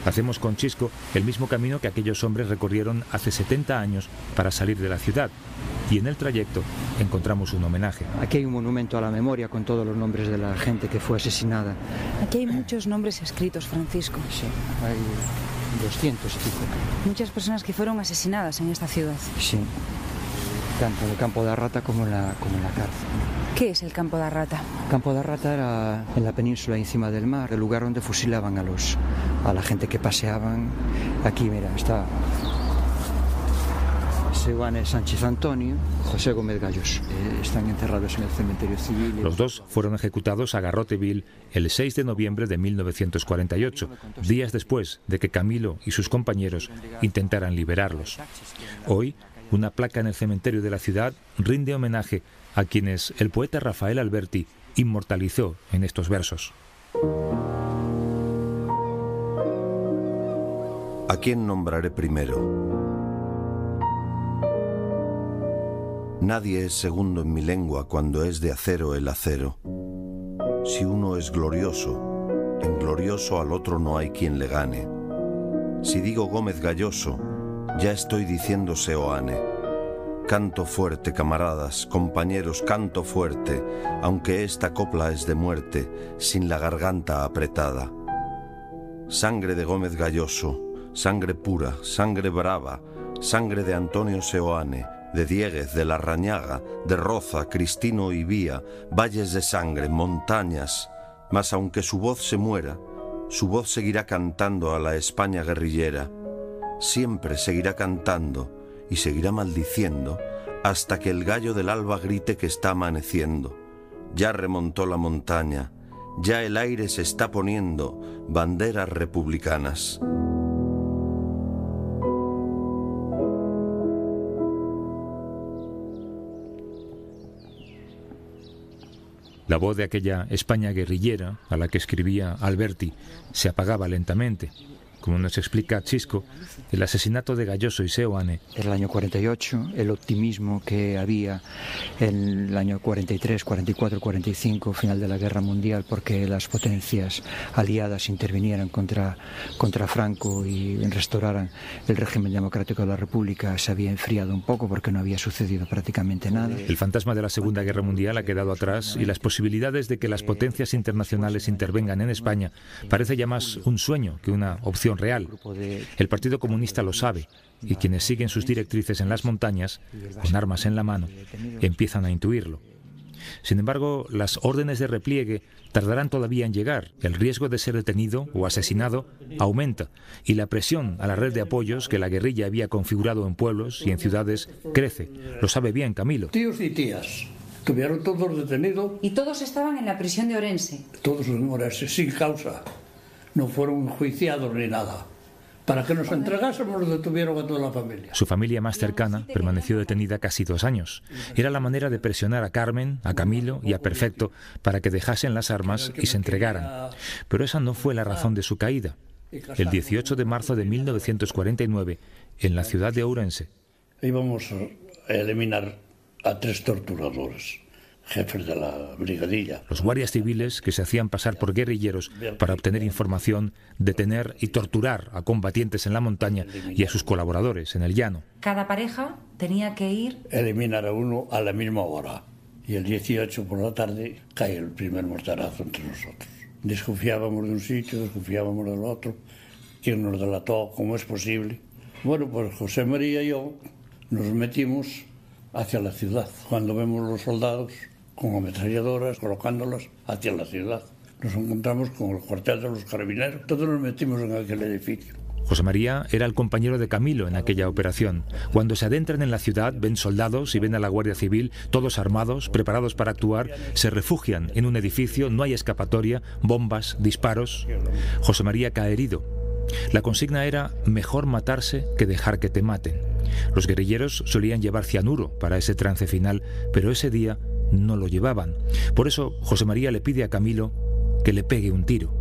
Hacemos con Chisco el mismo camino que aquellos hombres recorrieron hace setenta años para salir de la ciudad. Y en el trayecto encontramos un homenaje. Aquí hay un monumento a la memoria con todos los nombres de la gente que fue asesinada. Aquí hay muchos nombres escritos, Francisco. Sí, hay doscientos y pico. Muchas personas que fueron asesinadas en esta ciudad. Sí, tanto en el campo de Arrata como en la, como en la cárcel. ¿Qué es el campo de Arrata? El campo de Arrata era en la península encima del mar, el lugar donde fusilaban a, los, a la gente que paseaban. Aquí, mira, está Seoane Sánchez Antonio, José Gómez Gayoso. Eh, están enterrados en el cementerio civil. Los dos fueron ejecutados a garrote vil el seis de noviembre de mil novecientos cuarenta y ocho, días después de que Camilo y sus compañeros intentaran liberarlos. Hoy, una placa en el cementerio de la ciudad rinde homenaje a quienes el poeta Rafael Alberti inmortalizó en estos versos. ¿A quién nombraré primero? Nadie es segundo en mi lengua cuando es de acero el acero. Si uno es glorioso, en glorioso al otro no hay quien le gane. Si digo Gómez Gayoso, ya estoy diciendo Seoane. Canto fuerte, camaradas, compañeros, canto fuerte, aunque esta copla es de muerte, sin la garganta apretada. Sangre de Gómez Gayoso, sangre pura, sangre brava, sangre de Antonio Seoane, de Dieguez, de La Rañaga, de Roza, Cristino y Vía, valles de sangre, montañas. Mas aunque su voz se muera, su voz seguirá cantando a la España guerrillera. Siempre seguirá cantando y seguirá maldiciendo hasta que el gallo del alba grite que está amaneciendo. Ya remontó la montaña, ya el aire se está poniendo banderas republicanas. La voz de aquella España guerrillera a la que escribía Alberti se apagaba lentamente. Como nos explica Chisco, el asesinato de Gayoso y Seoane. Era el año cuarenta y ocho, el optimismo que había en el año cuarenta y tres, cuarenta y cuatro, cuarenta y cinco, final de la Guerra Mundial, porque las potencias aliadas intervinieran contra, contra Franco y restauraran el régimen democrático de la República, se había enfriado un poco porque no había sucedido prácticamente nada. El fantasma de la Segunda Guerra Mundial ha quedado atrás y las posibilidades de que las potencias internacionales intervengan en España parece ya más un sueño que una opción real. El Partido Comunista lo sabe y quienes siguen sus directrices en las montañas, con armas en la mano, empiezan a intuirlo. Sin embargo, las órdenes de repliegue tardarán todavía en llegar. El riesgo de ser detenido o asesinado aumenta y la presión a la red de apoyos que la guerrilla había configurado en pueblos y en ciudades crece. Lo sabe bien Camilo. Tíos y tías, estuvieron todos detenidos. Y todos estaban en la prisión de Ourense. Todos en Ourense, sin causa. No fueron enjuiciados ni nada. Para que nos entregásemos los detuvieron a toda la familia. Su familia más cercana permaneció detenida casi dos años. Era la manera de presionar a Carmen, a Camilo y a Perfecto para que dejasen las armas y se entregaran. Pero esa no fue la razón de su caída. El dieciocho de marzo de mil novecientos cuarenta y nueve, en la ciudad de Ourense, íbamos a eliminar a tres torturadores, jefes de la brigadilla. Los guardias civiles que se hacían pasar por guerrilleros para obtener información, detener y torturar a combatientes en la montaña y a sus colaboradores en el llano. Cada pareja tenía que ir... eliminar a uno a la misma hora. Y el dieciocho por la tarde cae el primer mortarazo entre nosotros. Desconfiábamos de un sitio, desconfiábamos del otro. ¿Quién nos delató? ¿Cómo es posible? Bueno, pues José María y yo nos metimos hacia la ciudad. Cuando vemos los soldados con ametralladoras colocándolas hacia la ciudad, nos encontramos con el cuartel de los carabineros. Todos nos metimos en aquel edificio. José María era el compañero de Camilo en aquella operación. Cuando se adentran en la ciudad, ven soldados y ven a la Guardia Civil, todos armados, preparados para actuar, se refugian en un edificio, no hay escapatoria, bombas, disparos. José María cae herido. La consigna era mejor matarse que dejar que te maten. Los guerrilleros solían llevar cianuro para ese trance final, pero ese día no lo llevaban. Por eso José María le pide a Camilo que le pegue un tiro.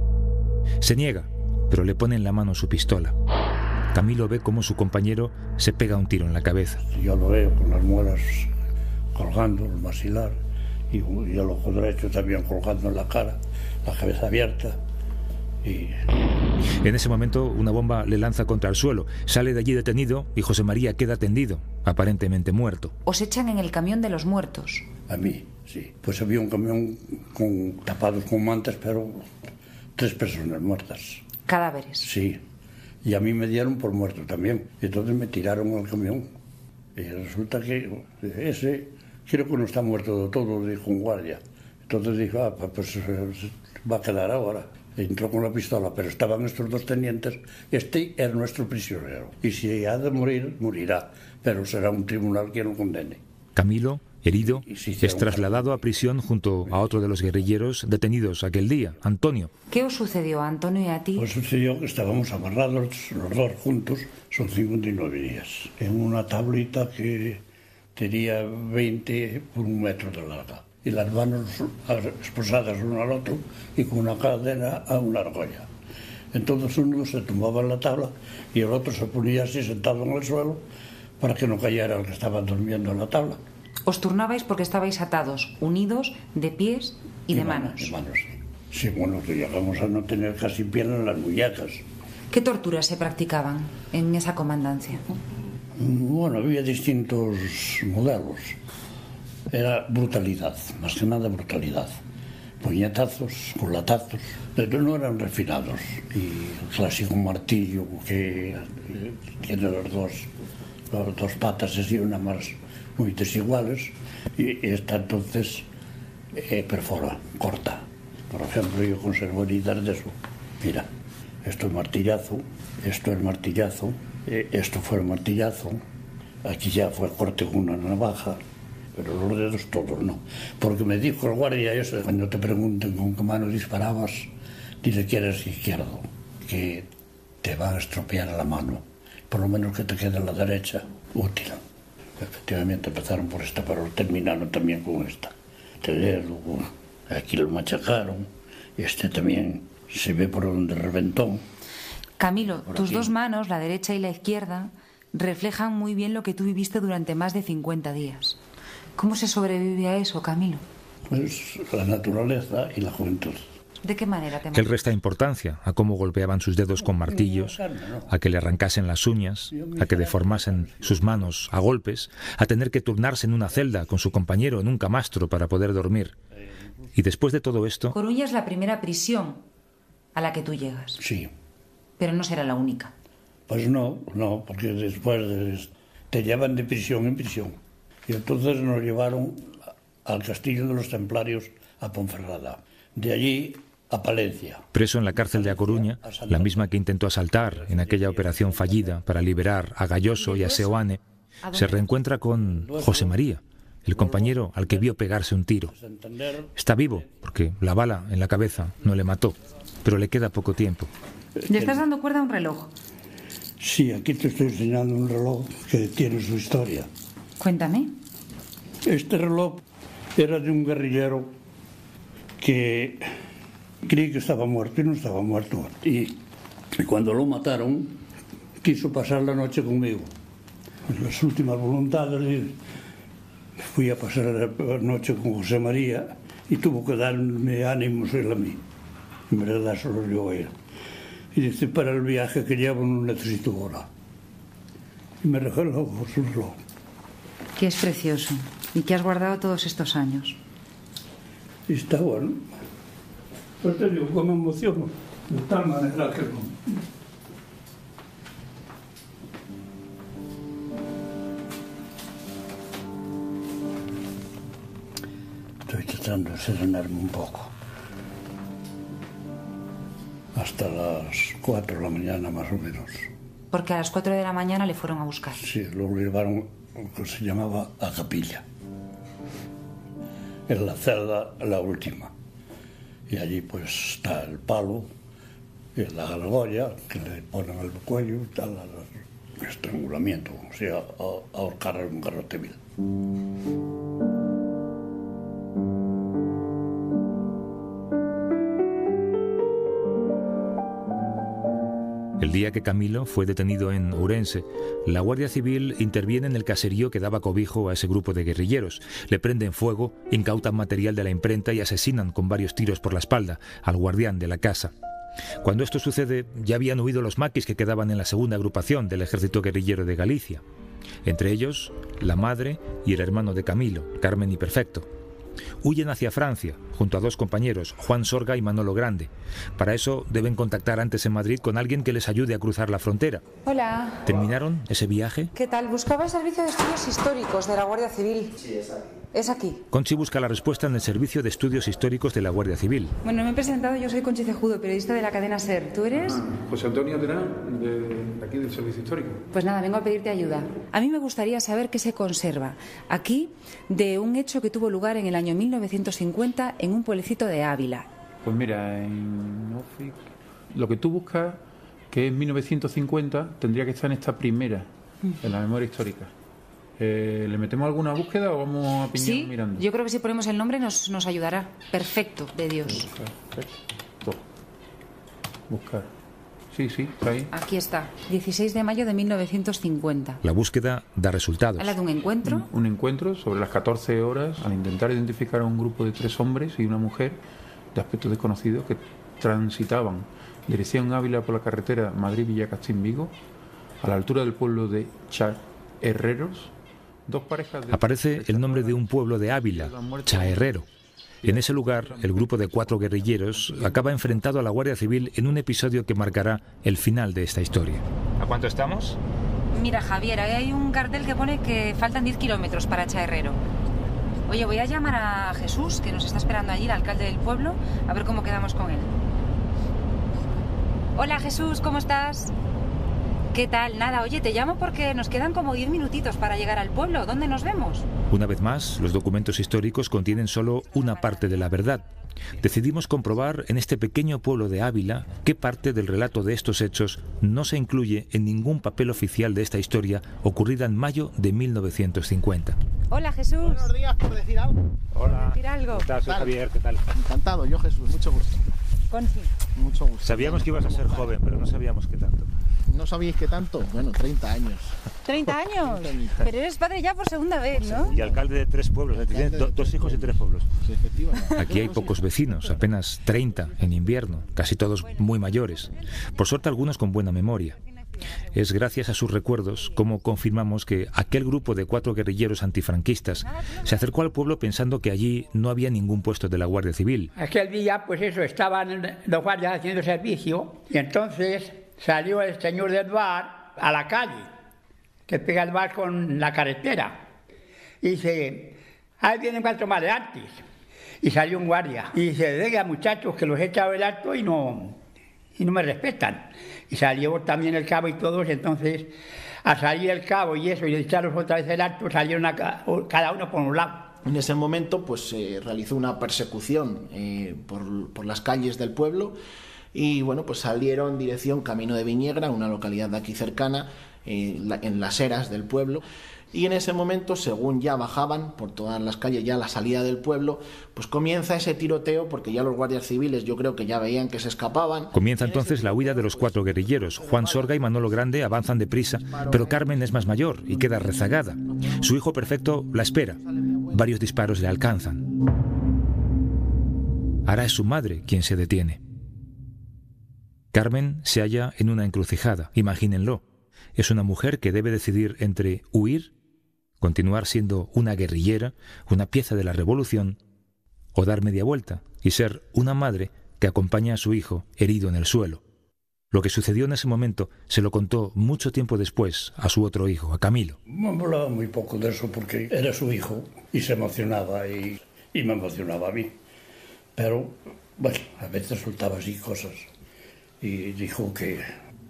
Se niega, pero le pone en la mano su pistola. Camilo ve cómo su compañero se pega un tiro en la cabeza. Yo lo veo con las muelas colgando, el maxilar, y el ojo derecho también colgando en la cara, la cabeza abierta. Y... en ese momento una bomba le lanza contra el suelo, sale de allí detenido y José María queda tendido, aparentemente muerto. Os echan en el camión de los muertos. A mí, sí. Pues había un camión con, tapados con mantas, pero tres personas muertas. Cadáveres. Sí, y a mí me dieron por muerto también, entonces me tiraron al camión y resulta que ese creo que no está muerto de todo, dijo un guardia. Entonces dijo, ah, pues va a quedar ahora. Entró con la pistola, pero estaban estos dos tenientes, este es nuestro prisionero y si ha de morir, morirá, pero será un tribunal quien lo condene. Camilo, herido, es trasladado a prisión junto a otro de los guerrilleros detenidos aquel día, Antonio. ¿Qué os sucedió a Antonio y a ti? Pues sucedió que estábamos amarrados los dos juntos, son cincuenta y nueve días, en una tablita que tenía veinte por un metro de larga, y las manos esposadas uno al otro y con una cadena a una argolla. Entonces uno se tumbaba en la tabla y el otro se ponía así sentado en el suelo para que no cayera el que estaba durmiendo en la tabla. Os turnabais porque estabais atados, unidos, de pies y, y de manos. manos. De manos. Sí, bueno, que llegamos a no tener casi piernas en las muñecas. ¿Qué torturas se practicaban en esa comandancia? Bueno, había distintos modelos. Era brutalidad, más que nada brutalidad. Puñetazos, culatazos, pero no eran refinados. Y el clásico martillo que tiene las dos, las dos patas así, una más... muy desiguales, y esta entonces eh, perfora, corta. Por ejemplo, yo conservo heridas de eso. Mira, esto es martillazo, esto es martillazo, eh, esto fue el martillazo, aquí ya fue corte con una navaja, pero los dedos todos no. Porque me dijo el guardia eso, cuando te pregunten con qué mano disparabas, dile que eres izquierdo, que te va a estropear la mano, por lo menos que te quede la derecha útil. Efectivamente empezaron por esta, pero terminaron también con esta. Aquí lo machacaron, este también se ve por donde reventó. Camilo, por tus aquí. Dos manos, la derecha y la izquierda, reflejan muy bien lo que tú viviste durante más de cincuenta días. ¿Cómo se sobrevive a eso, Camilo? Pues la naturaleza y la juventud. ¿De qué manera te... Él resta importancia a cómo golpeaban sus dedos con martillos, a que le arrancasen las uñas, a que deformasen sus manos a golpes, a tener que turnarse en una celda con su compañero en un camastro para poder dormir. Y después de todo esto... Coruña es la primera prisión a la que tú llegas. Sí. Pero no será la única. Pues no, no, porque después te llevan de prisión en prisión. Y entonces nos llevaron al castillo de los templarios a Ponferrada. De allí... a Palencia. Preso en la cárcel de A Coruña, la misma que intentó asaltar en aquella operación fallida para liberar a Gayoso y a Seoane, se reencuentra con José María, el compañero al que vio pegarse un tiro. Está vivo, porque la bala en la cabeza no le mató, pero le queda poco tiempo. ¿Le estás dando cuerda a un reloj? Sí, aquí te estoy enseñando un reloj que tiene su historia. Cuéntame. Este reloj era de un guerrillero que... creí que estaba muerto y no estaba muerto. Y, y cuando lo mataron, quiso pasar la noche conmigo. las últimas voluntades, fui a pasar la noche con José María y tuvo que darme ánimos él a mí. En verdad se los dio a él. Y dice, para el viaje que llevo no necesito hora. Y me regaló su reloj. Que es precioso y que has guardado todos estos años. Y está bueno. Pues te digo, como me emociono, de tal manera que no. Estoy tratando de serenarme un poco. Hasta las cuatro de la mañana, más o menos. Porque a las cuatro de la mañana le fueron a buscar. Sí, luego lo llevaron, que se llamaba, a capilla. En la celda, la última. Y allí pues está el palo, y la argolla, que le ponen al cuello, tal, el estrangulamiento, o sea, ahorcar a un garrote vil. El día que Camilo fue detenido en Ourense, la Guardia Civil interviene en el caserío que daba cobijo a ese grupo de guerrilleros. Le prenden fuego, incautan material de la imprenta y asesinan con varios tiros por la espalda al guardián de la casa. Cuando esto sucede, ya habían huido los maquis que quedaban en la segunda agrupación del Ejército Guerrillero de Galicia. Entre ellos, la madre y el hermano de Camilo, Carmen y Perfecto. Huyen hacia Francia, junto a dos compañeros, Juan Sorga y Manolo Grande. Para eso deben contactar antes en Madrid con alguien que les ayude a cruzar la frontera. Hola. ¿Terminaron ese viaje? ¿Qué tal? Buscaba el Servicio de Estudios Históricos de la Guardia Civil. Sí, es aquí. Es aquí. Conchi busca la respuesta en el Servicio de Estudios Históricos de la Guardia Civil. Bueno, me he presentado, yo soy Conchi Cejudo, periodista de la cadena SER. ¿Tú eres? Ah, José Antonio Terán, de aquí del Servicio Histórico. Pues nada, vengo a pedirte ayuda. A mí me gustaría saber qué se conserva aquí de un hecho que tuvo lugar en el año mil novecientos cincuenta en un pueblecito de Ávila. Pues mira, en... lo que tú buscas, que es mil novecientos cincuenta, tendría que estar en esta primera, en la memoria histórica. Eh, ¿Le metemos alguna búsqueda o vamos a piñar sí, mirando? Yo creo que si ponemos el nombre nos, nos ayudará. Perfecto de Dios. Perfecto. Buscar. Sí, sí, está ahí. Aquí está. dieciséis de mayo de mil novecientos cincuenta. La búsqueda da resultados. ¿Habla de un encuentro? Un, un encuentro sobre las catorce horas al intentar identificar a un grupo de tres hombres y una mujer de aspecto desconocido que transitaban dirección Ávila por la carretera Madrid-Villacastín-Vigo a la altura del pueblo de Chaherreros. Dos parejas de... Aparece el nombre de un pueblo de Ávila, Chaherrero. En ese lugar, el grupo de cuatro guerrilleros acaba enfrentado a la Guardia Civil en un episodio que marcará el final de esta historia. ¿A cuánto estamos? Mira, Javier, ahí hay un cartel que pone que faltan diez kilómetros para Chaherrero. Oye, voy a llamar a Jesús, que nos está esperando allí, el alcalde del pueblo, a ver cómo quedamos con él. Hola, Jesús, ¿cómo estás? ¿Qué tal? Nada, oye, te llamo porque nos quedan como diez minutitos para llegar al pueblo. ¿Dónde nos vemos? Una vez más, los documentos históricos contienen solo una parte de la verdad. Decidimos comprobar en este pequeño pueblo de Ávila qué parte del relato de estos hechos no se incluye en ningún papel oficial de esta historia ocurrida en mayo de mil novecientos cincuenta. Hola, Jesús. Buenos días, por decir algo. Hola. ¿Por decir algo? ¿Qué tal? Soy Javier, ¿qué tal? Encantado, yo Jesús, mucho gusto. Conchi. Mucho gusto. Sabíamos que ibas a ser joven, pero no sabíamos qué tanto. ¿No sabíais qué tanto? Bueno, treinta años. ¿treinta años? Pero eres padre ya por segunda vez, ¿no? Y alcalde de tres pueblos, tiene do, dos hijos y tres pueblos. Sí, efectivamente. Aquí hay pocos vecinos, apenas treinta en invierno, casi todos muy mayores. Por suerte algunos con buena memoria. Es gracias a sus recuerdos como confirmamos que aquel grupo de cuatro guerrilleros antifranquistas se acercó al pueblo pensando que allí no había ningún puesto de la Guardia Civil. Aquel día, pues eso, estaban los guardias haciendo servicio y entonces salió el señor del bar a la calle, que pega el bar con la carretera. Y dice, ahí vienen cuatro maleantes. Y salió un guardia. Y dice, venga muchachos, que los he echado el alto y no, y no me respetan. Y salió también el cabo y todos, entonces, a salir el cabo y eso, y echaros otra vez el alto, salieron a, cada uno por un lado. En ese momento, pues se eh, realizó una persecución eh, por, por las calles del pueblo. Y bueno, pues salieron en dirección Camino de Viñegra, una localidad de aquí cercana, en las eras del pueblo, y en ese momento, según ya bajaban por todas las calles, ya la salida del pueblo, pues comienza ese tiroteo, porque ya los guardias civiles yo creo que ya veían que se escapaban. Comienza entonces la huida de los cuatro guerrilleros. Juan Sorga y Manolo Grande avanzan deprisa, pero Carmen es más mayor y queda rezagada. Su hijo Perfecto la espera. Varios disparos le alcanzan. Ahora es su madre quien se detiene. Carmen se halla en una encrucijada, imagínenlo. Es una mujer que debe decidir entre huir, continuar siendo una guerrillera, una pieza de la revolución, o dar media vuelta y ser una madre que acompaña a su hijo herido en el suelo. Lo que sucedió en ese momento se lo contó mucho tiempo después a su otro hijo, a Camilo. Me hablaba muy poco de eso porque era su hijo y se emocionaba y, y me emocionaba a mí. Pero, bueno, a veces soltaba así cosas y dijo que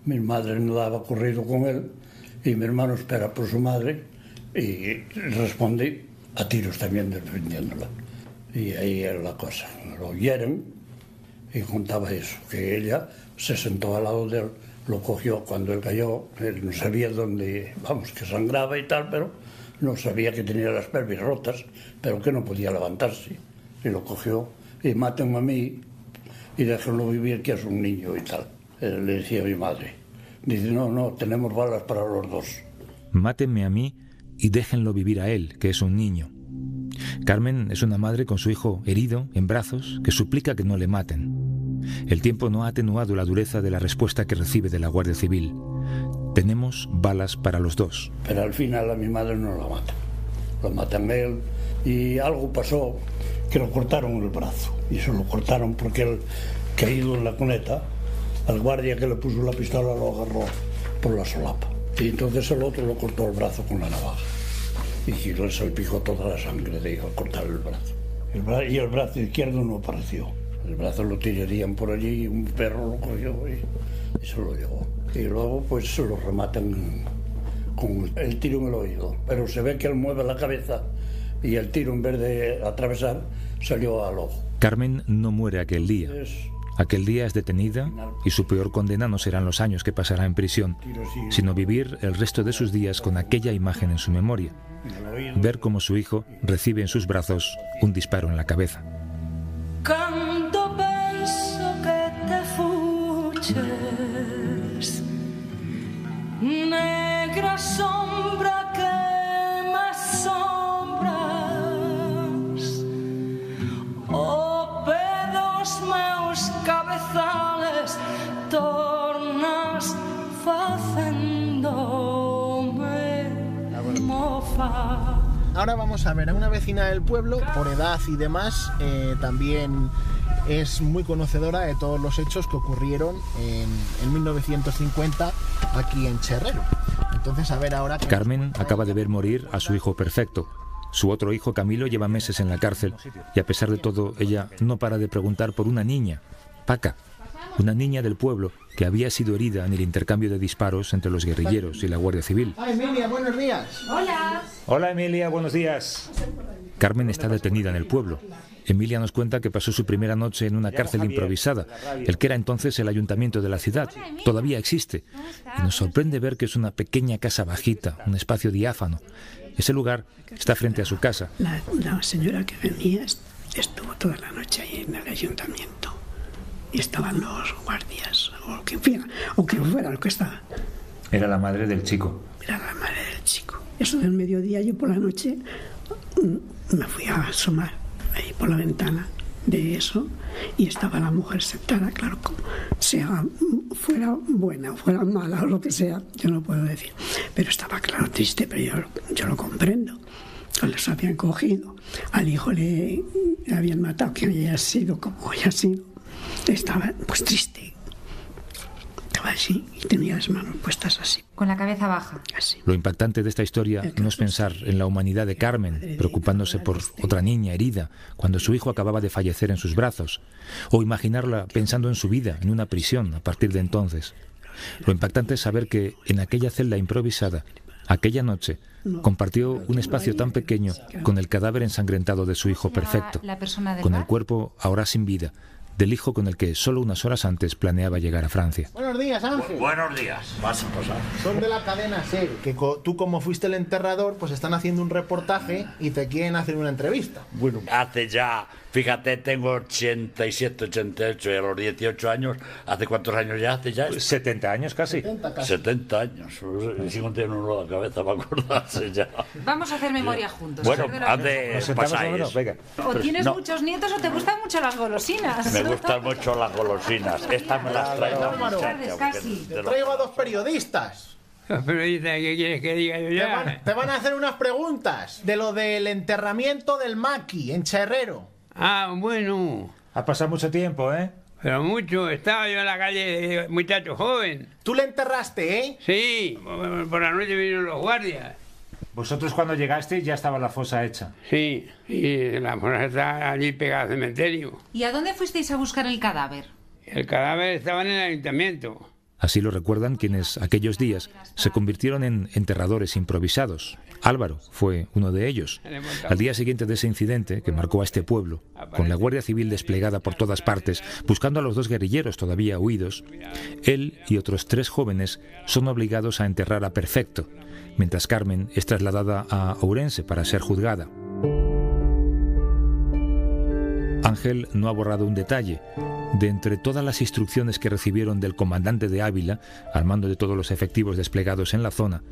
mi madre no daba corrido con él y mi hermano espera por su madre y responde a tiros también defendiéndola. Y ahí era la cosa. Lo oyeron y contaba eso, que ella se sentó al lado de él, lo cogió cuando él cayó, él no sabía dónde, vamos, que sangraba y tal, pero no sabía que tenía las pelvis rotas, pero que no podía levantarse. Y lo cogió y mátenme a mí y déjenlo vivir, que es un niño y tal. Le decía a mi madre, dice, no, no, tenemos balas para los dos. Mátenme a mí y déjenlo vivir a él, que es un niño. Carmen es una madre con su hijo herido, en brazos, que suplica que no le maten. El tiempo no ha atenuado la dureza de la respuesta que recibe de la Guardia Civil. Tenemos balas para los dos. Pero al final a mi madre no la matan. Lo matan a él y algo pasó que lo cortaron el brazo. Y se lo cortaron porque él, caído en la cuneta, al guardia que le puso la pistola lo agarró por la solapa. Y entonces el otro lo cortó el brazo con la navaja. Y le salpicó toda la sangre de al cortar el brazo. el brazo. Y el brazo izquierdo no apareció. El brazo lo tirarían por allí y un perro lo cogió y, y se lo llevó. Y luego pues se lo rematan con el tiro en el oído. Pero se ve que él mueve la cabeza y el tiro, en vez de atravesar, salió al ojo. Carmen no muere aquel día. Es... Aquel día es detenida y su peor condena no serán los años que pasará en prisión, sino vivir el resto de sus días con aquella imagen en su memoria, ver cómo su hijo recibe en sus brazos un disparo en la cabeza. Cuando pienso que te fuches, negra sombra que me asombras, oh pedos me cabezales tornas facéndome mofa. Ahora vamos a ver a una vecina del pueblo, por edad y demás, eh, también es muy conocedora de todos los hechos que ocurrieron en, en mil novecientos cincuenta aquí en Chaherrero. Entonces, a ver ahora... Carmen acaba de ver morir a su hijo Perfecto. Su otro hijo Camilo lleva meses en la cárcel y a pesar de todo ella no para de preguntar por una niña, Paca, una niña del pueblo que había sido herida en el intercambio de disparos entre los guerrilleros y la Guardia Civil. Hola, Emilia, buenos días. Hola. Hola, Emilia, buenos días. Carmen está detenida en el pueblo. Emilia nos cuenta que pasó su primera noche en una cárcel improvisada, el que era entonces el ayuntamiento de la ciudad. Todavía existe. Y nos sorprende ver que es una pequeña casa bajita, un espacio diáfano. Ese lugar está frente a su casa. La, la señora que venía estuvo toda la noche ahí en el ayuntamiento. Y estaban los guardias, o quien fuera, o quien fuera, lo que estaba. Era la madre del chico. Era la madre del chico. Eso del mediodía, yo por la noche me fui a asomar ahí por la ventana de eso y estaba la mujer sentada, claro, como sea fuera buena o fuera mala o lo que sea, yo no puedo decir, pero estaba, claro, triste, pero yo, yo lo comprendo. Los habían cogido, al hijo le, le habían matado, que había sido como había sido. Estaba pues triste, estaba así y tenía las manos puestas así, con la cabeza baja, así. Lo impactante de esta historia no es pensar en la humanidad de Carmen, preocupándose por otra niña herida cuando su hijo acababa de fallecer en sus brazos, o imaginarla pensando en su vida en una prisión a partir de entonces. Lo impactante es saber que en aquella celda improvisada, aquella noche, compartió un espacio tan pequeño con el cadáver ensangrentado de su hijo Perfecto, con el cuerpo ahora sin vida del hijo con el que solo unas horas antes planeaba llegar a Francia. Buenos días, Ángel. Bu buenos días. Vas a pasar. Son de la cadena SER. Que co tú, como fuiste el enterrador, pues están haciendo un reportaje y te quieren hacer una entrevista. Bueno, hace ya... Fíjate, tengo ochenta y siete, ochenta y ocho, y a los dieciocho años, ¿hace cuántos años ya hace ya? setenta años casi. setenta, casi. setenta años, sigo teniendo uno en la cabeza para acordarse ya. Vamos a hacer memoria juntos. Bueno, haz de pasáis. O tienes no. muchos nietos o te gustan mucho las golosinas. Me gustan mucho las golosinas. Estas me las traen la muchacha. Te traigo a dos periodistas. Te van, te van a hacer unas preguntas de lo del enterramiento del Maqui en Chaherrero. Ah, bueno. Ha pasado mucho tiempo, ¿eh? Pero mucho. Estaba yo en la calle, muchacho joven. ¿Tú le enterraste, eh? Sí. Por la noche vinieron los guardias. ¿Vosotros cuando llegasteis ya estaba la fosa hecha? Sí. Y la fosa está allí pegada al cementerio. ¿Y a dónde fuisteis a buscar el cadáver? El cadáver estaba en el ayuntamiento. Así lo recuerdan quienes aquellos días se convirtieron en enterradores improvisados. Álvaro fue uno de ellos. Al día siguiente de ese incidente, que marcó a este pueblo, con la Guardia Civil desplegada por todas partes, buscando a los dos guerrilleros todavía huidos, él y otros tres jóvenes son obligados a enterrar a Perfecto, mientras Carmen es trasladada a Ourense para ser juzgada. Ángel no ha borrado un detalle. De entre todas las instrucciones que recibieron del comandante de Ávila, al mando de todos los efectivos desplegados en la zona,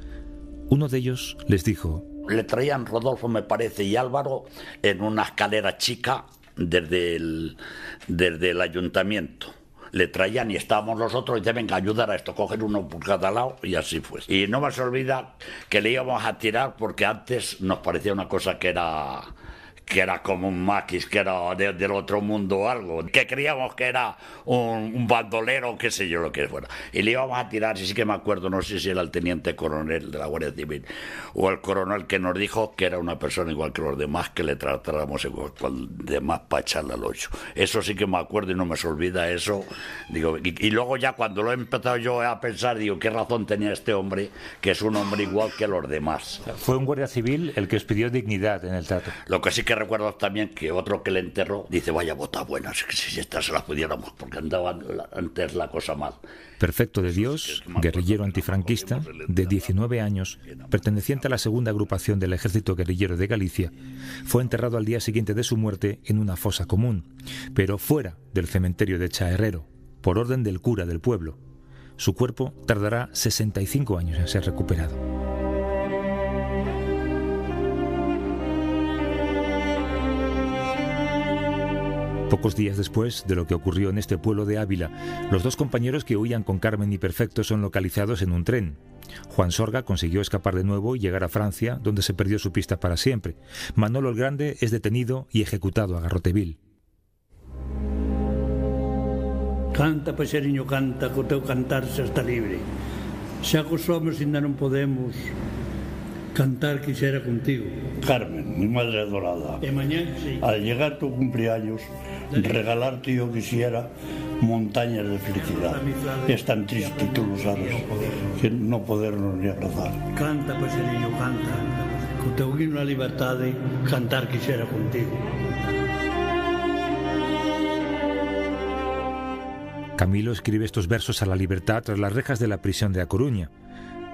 uno de ellos les dijo... Le traían Rodolfo, me parece, y Álvaro en una escalera chica desde el, desde el ayuntamiento. Le traían y estábamos nosotros y dicen, venga, ayudar a esto, coger uno por cada lado y así fue. Y no vas a olvidar que le íbamos a tirar porque antes nos parecía una cosa que era... que era como un maquis, que era de, del otro mundo o algo, que creíamos que era un, un bandolero, qué sé yo lo que fuera. Y le íbamos a tirar, si sí que me acuerdo, no sé si era el teniente coronel de la Guardia Civil o el coronel que nos dijo que era una persona igual que los demás, que le tratáramos igual que los demás para echarle al ocho. Eso sí que me acuerdo y no me se olvida eso. Digo, y, y luego ya cuando lo he empezado yo a pensar, digo, ¿qué razón tenía este hombre, que es un hombre igual que los demás? Fue un Guardia Civil el que os pidió dignidad en el trato. Lo que sí que recuerdo también que otro que le enterró dice, vaya bota buena, es que si estas se las pudiéramos, porque andaba antes la cosa mal. Perfecto de Dios, guerrillero antifranquista, de diecinueve años, perteneciente a la segunda agrupación del Ejército Guerrillero de Galicia, fue enterrado al día siguiente de su muerte en una fosa común, pero fuera del cementerio de Chaherrero, por orden del cura del pueblo. Su cuerpo tardará sesenta y cinco años en ser recuperado. Pocos días después de lo que ocurrió en este pueblo de Ávila, los dos compañeros que huían con Carmen y Perfecto son localizados en un tren. Juan Sorga consiguió escapar de nuevo y llegar a Francia, donde se perdió su pista para siempre. Manolo el Grande es detenido y ejecutado a Garroteville. Canta, paixariño, canta, que o teu cantar xa está libre. Xa cos homens ainda non podemos cantar quisiera contigo. Carmen, mi madre adorada, al llegar tu cumpleaños, regalarte yo quisiera montañas de felicidad. Es tan triste, tú lo sabes, que no podernos ni abrazar. Canta, paixariño, canta, que teu guino a liberdade, cantar quisiera contigo. Camilo escribe estos versos a la libertad tras las rejas de la prisión de A Coruña.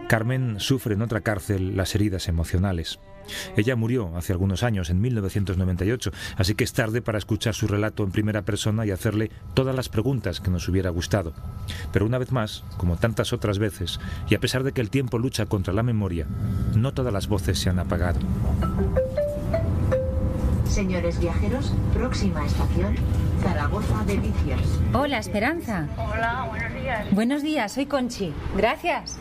Carmen sufre en otra cárcel las heridas emocionales. Ella murió hace algunos años, en mil novecientos noventa y ocho, así que es tarde para escuchar su relato en primera persona y hacerle todas las preguntas que nos hubiera gustado. Pero una vez más, como tantas otras veces, y a pesar de que el tiempo lucha contra la memoria, no todas las voces se han apagado. Señores viajeros, próxima estación, Zaragoza de Delicias. Hola, Esperanza. Hola, buenos días. Buenos días, soy Conchi. Gracias.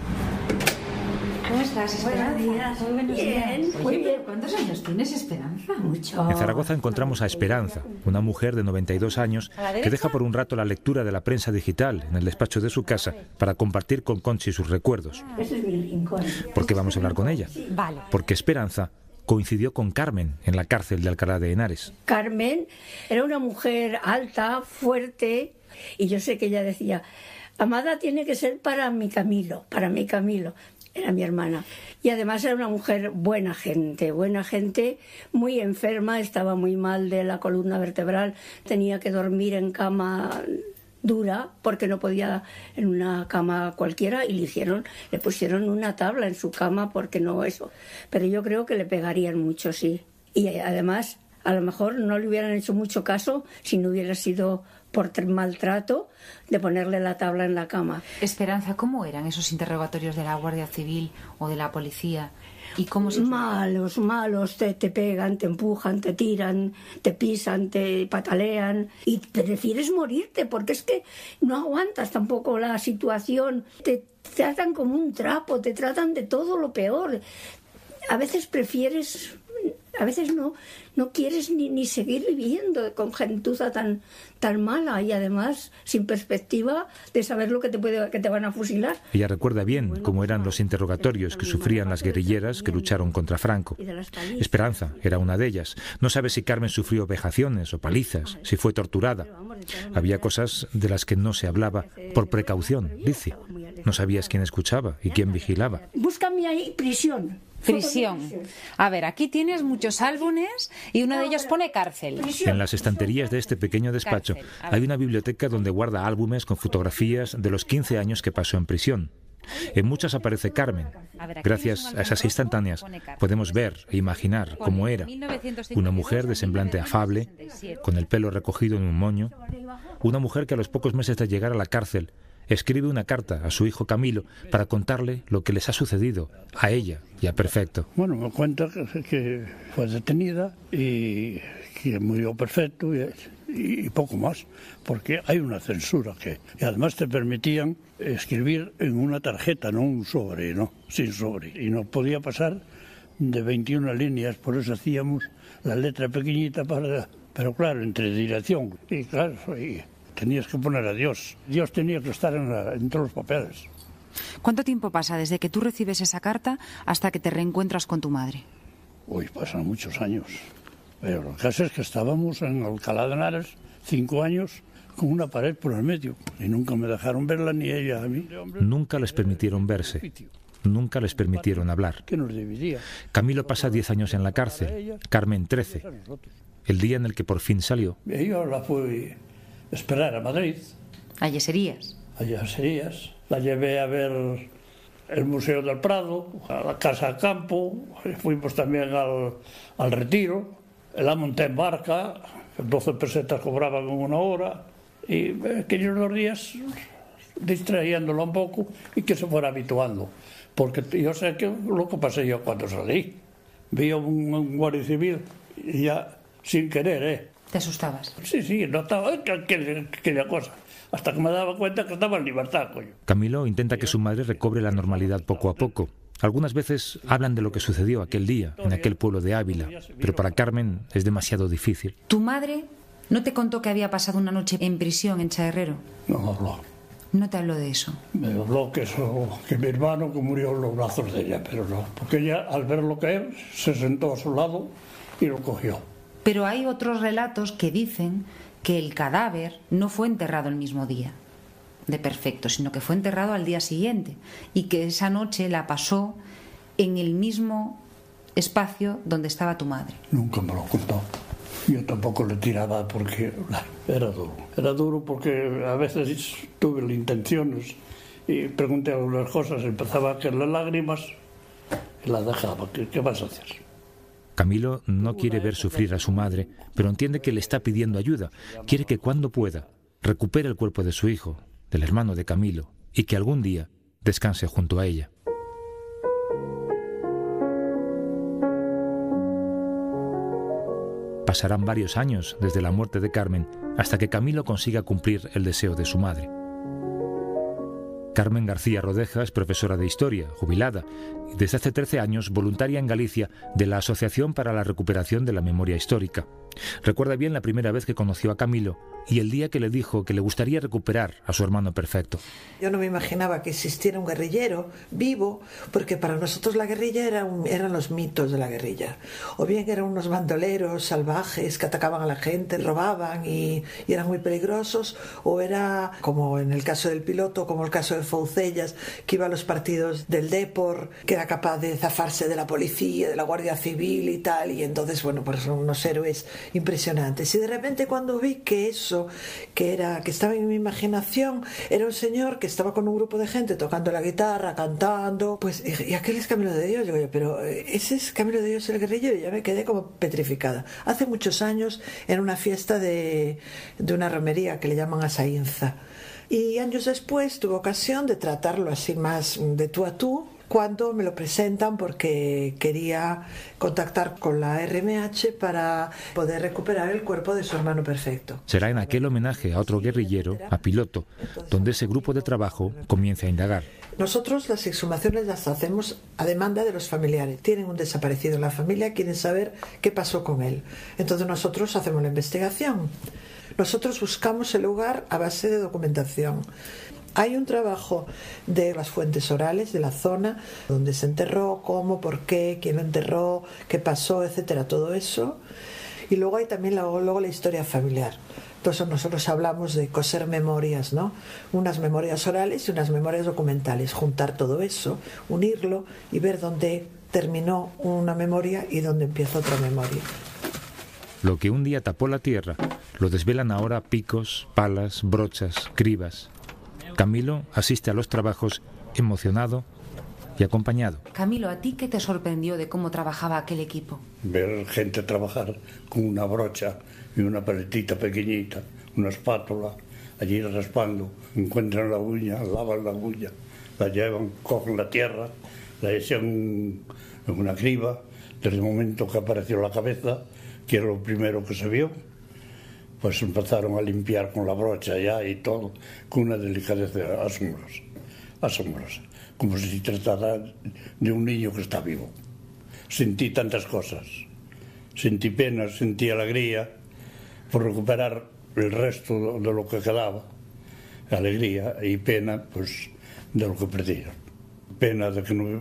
¿Cómo estás, Esperanza? Buenos días. Muy buenos días. Oye, pero ¿cuántos años tienes, Esperanza? Mucho. En Zaragoza encontramos a Esperanza, una mujer de noventa y dos años que deja por un rato la lectura de la prensa digital en el despacho de su casa para compartir con Conchi sus recuerdos. Eso es mi rincón. ¿Por qué vamos a hablar con ella? Vale. Porque Esperanza coincidió con Carmen en la cárcel de Alcalá de Henares. Carmen era una mujer alta, fuerte, y yo sé que ella decía, amada tiene que ser para mi Camilo, para mi Camilo. era mi hermana. Y además era una mujer buena gente, buena gente, muy enferma, estaba muy mal de la columna vertebral, tenía que dormir en cama dura porque no podía en una cama cualquiera, y le hicieron, le pusieron una tabla en su cama porque no eso. Pero yo creo que le pegarían mucho, sí. Y además, a lo mejor no le hubieran hecho mucho caso si no hubiera sido por maltrato de ponerle la tabla en la cama. Esperanza, ¿cómo eran esos interrogatorios de la Guardia Civil o de la policía? ¿Y cómo se... Malos, malos, te, te pegan, te empujan, te tiran, te pisan, te patalean y prefieres morirte porque es que no aguantas tampoco la situación. Te tratan como un trapo, te tratan de todo lo peor. A veces prefieres... A veces no, no quieres ni, ni seguir viviendo con gentuza tan, tan mala y además sin perspectiva de saber lo que te, puede, que te van a fusilar. Ella recuerda bien cómo eran los interrogatorios que sufrían las guerrilleras que lucharon contra Franco. Esperanza era una de ellas. No sabe si Carmen sufrió vejaciones o palizas, si fue torturada. Había cosas de las que no se hablaba por precaución, dice. No sabías quién escuchaba y quién vigilaba. Búscame ahí prisión. Prisión. A ver, aquí tienes muchos álbumes y uno de ellos pone cárcel. En las estanterías de este pequeño despacho hay una biblioteca donde guarda álbumes con fotografías de los quince años que pasó en prisión. En muchas aparece Carmen. Gracias a esas instantáneas podemos ver e imaginar cómo era. Una mujer de semblante afable, con el pelo recogido en un moño. Una mujer que a los pocos meses de llegar a la cárcel escribe una carta a su hijo Camilo para contarle lo que les ha sucedido a ella y a Perfecto. Bueno, me cuenta que fue detenida y que murió Perfecto y, y poco más, porque hay una censura que... Y además te permitían escribir en una tarjeta, no un sobre, no, sin sobre. Y no podía pasar de veintiuna líneas, por eso hacíamos la letra pequeñita para... Pero claro, entre dirección y claro... Y, tenías que poner a Dios. Dios tenía que estar en, la, en todos los papeles. ¿Cuánto tiempo pasa desde que tú recibes esa carta hasta que te reencuentras con tu madre? Uy, pasan muchos años. Pero lo que pasa es que estábamos en Alcalá de Henares, cinco años, con una pared por el medio. Y nunca me dejaron verla ni ella a mí. Nunca les permitieron verse. Nunca les permitieron hablar. Camilo pasa diez años en la cárcel. Carmen, trece. El día en el que por fin salió. Yo la fui... esperar a Madrid. A Yeserías. A Yeserías. La llevé a ver el Museo del Prado, a la Casa Campo, fuimos también al, al Retiro, la monté en barca, doce pesetas cobraban en una hora, y aquellos dos días distrayéndolo un poco y que se fuera habituando. Porque yo sé que lo que pasé yo cuando salí. Vi a un, un guardia civil y ya sin querer, ¿eh? ¿Te asustabas? Sí, sí, notaba aquella cosa. Hasta que me daba cuenta que estaba en libertad, coño. Camilo intenta que su madre recobre la normalidad poco a poco. Algunas veces hablan de lo que sucedió aquel día, en aquel pueblo de Ávila, pero para Carmen es demasiado difícil. ¿Tu madre no te contó que había pasado una noche en prisión en Chaherrero? No habló. ¿No te habló de eso? Me habló que, eso, que mi hermano que murió en los brazos de ella, pero no. Porque ella, al ver lo que él, se sentó a su lado y lo cogió. Pero hay otros relatos que dicen que el cadáver no fue enterrado el mismo día de Perfecto, sino que fue enterrado al día siguiente y que esa noche la pasó en el mismo espacio donde estaba tu madre. Nunca me lo contó. Yo tampoco le tiraba porque era duro. Era duro porque a veces tuve intenciones y pregunté algunas cosas, empezaba a caer las lágrimas y las dejaba. ¿Qué, qué vas a hacer? Camilo no quiere ver sufrir a su madre, pero entiende que le está pidiendo ayuda. Quiere que cuando pueda recupere el cuerpo de su hijo, del hermano de Camilo, y que algún día descanse junto a ella. Pasarán varios años desde la muerte de Carmen hasta que Camilo consiga cumplir el deseo de su madre. Carmen García Rodeja es profesora de Historia, jubilada, y desde hace trece años voluntaria en Galicia de la Asociación para la Recuperación de la Memoria Histórica. Recuerda bien la primera vez que conoció a Camilo y el día que le dijo que le gustaría recuperar a su hermano perfecto. Yo no me imaginaba que existiera un guerrillero vivo, porque para nosotros la guerrilla era un, eran los mitos de la guerrilla. O bien eran unos bandoleros salvajes que atacaban a la gente, robaban y, y eran muy peligrosos, o era, como en el caso del Piloto, como el caso de Foucellas, que iba a los partidos del Depor, que era capaz de zafarse de la policía, de la Guardia Civil y tal, y entonces, bueno, pues son unos héroes impresionantes. Y de repente cuando vi que eso que era que estaba en mi imaginación era un señor que estaba con un grupo de gente tocando la guitarra, cantando, pues y aquel es Camilo de Dios. Digo yo, pero ese es Camilo de Dios el guerrillero. Y ya me quedé como petrificada. Hace muchos años, en una fiesta de, de una romería que le llaman a Saínza, y años después tuve ocasión de tratarlo así más de tú a tú, cuando me lo presentan porque quería contactar con la R M H para poder recuperar el cuerpo de su hermano perfecto. Será en aquel homenaje a otro guerrillero, a Piloto, donde ese grupo de trabajo comience a indagar. Nosotros las exhumaciones las hacemos a demanda de los familiares. Tienen un desaparecido en la familia, quieren saber qué pasó con él. Entonces nosotros hacemos la investigación. Nosotros buscamos el lugar a base de documentación. Hay un trabajo de las fuentes orales de la zona, donde se enterró, cómo, por qué, quién lo enterró, qué pasó, etcétera, todo eso. Y luego hay también la, luego la historia familiar. Entonces nosotros hablamos de coser memorias, ¿no? Unas memorias orales y unas memorias documentales, juntar todo eso, unirlo y ver dónde terminó una memoria y dónde empieza otra memoria. Lo que un día tapó la tierra, lo desvelan ahora picos, palas, brochas, cribas. Camilo asiste a los trabajos emocionado y acompañado. Camilo, ¿a ti qué te sorprendió de cómo trabajaba aquel equipo? Ver gente trabajar con una brocha y una paletita pequeñita, una espátula, allí raspando, encuentran la uña, lavan la uña, la llevan, cogen la tierra, la echan en una criba. Desde el momento que apareció la cabeza, que era lo primero que se vio, pues empezaron a limpiar con la brocha ya y todo, con una delicadeza asombrosa, asombrosa, como si se tratara de un niño que está vivo. Sentí tantas cosas, sentí pena, sentí alegría por recuperar el resto de lo que quedaba, alegría y pena pues de lo que perdieron, pena de que no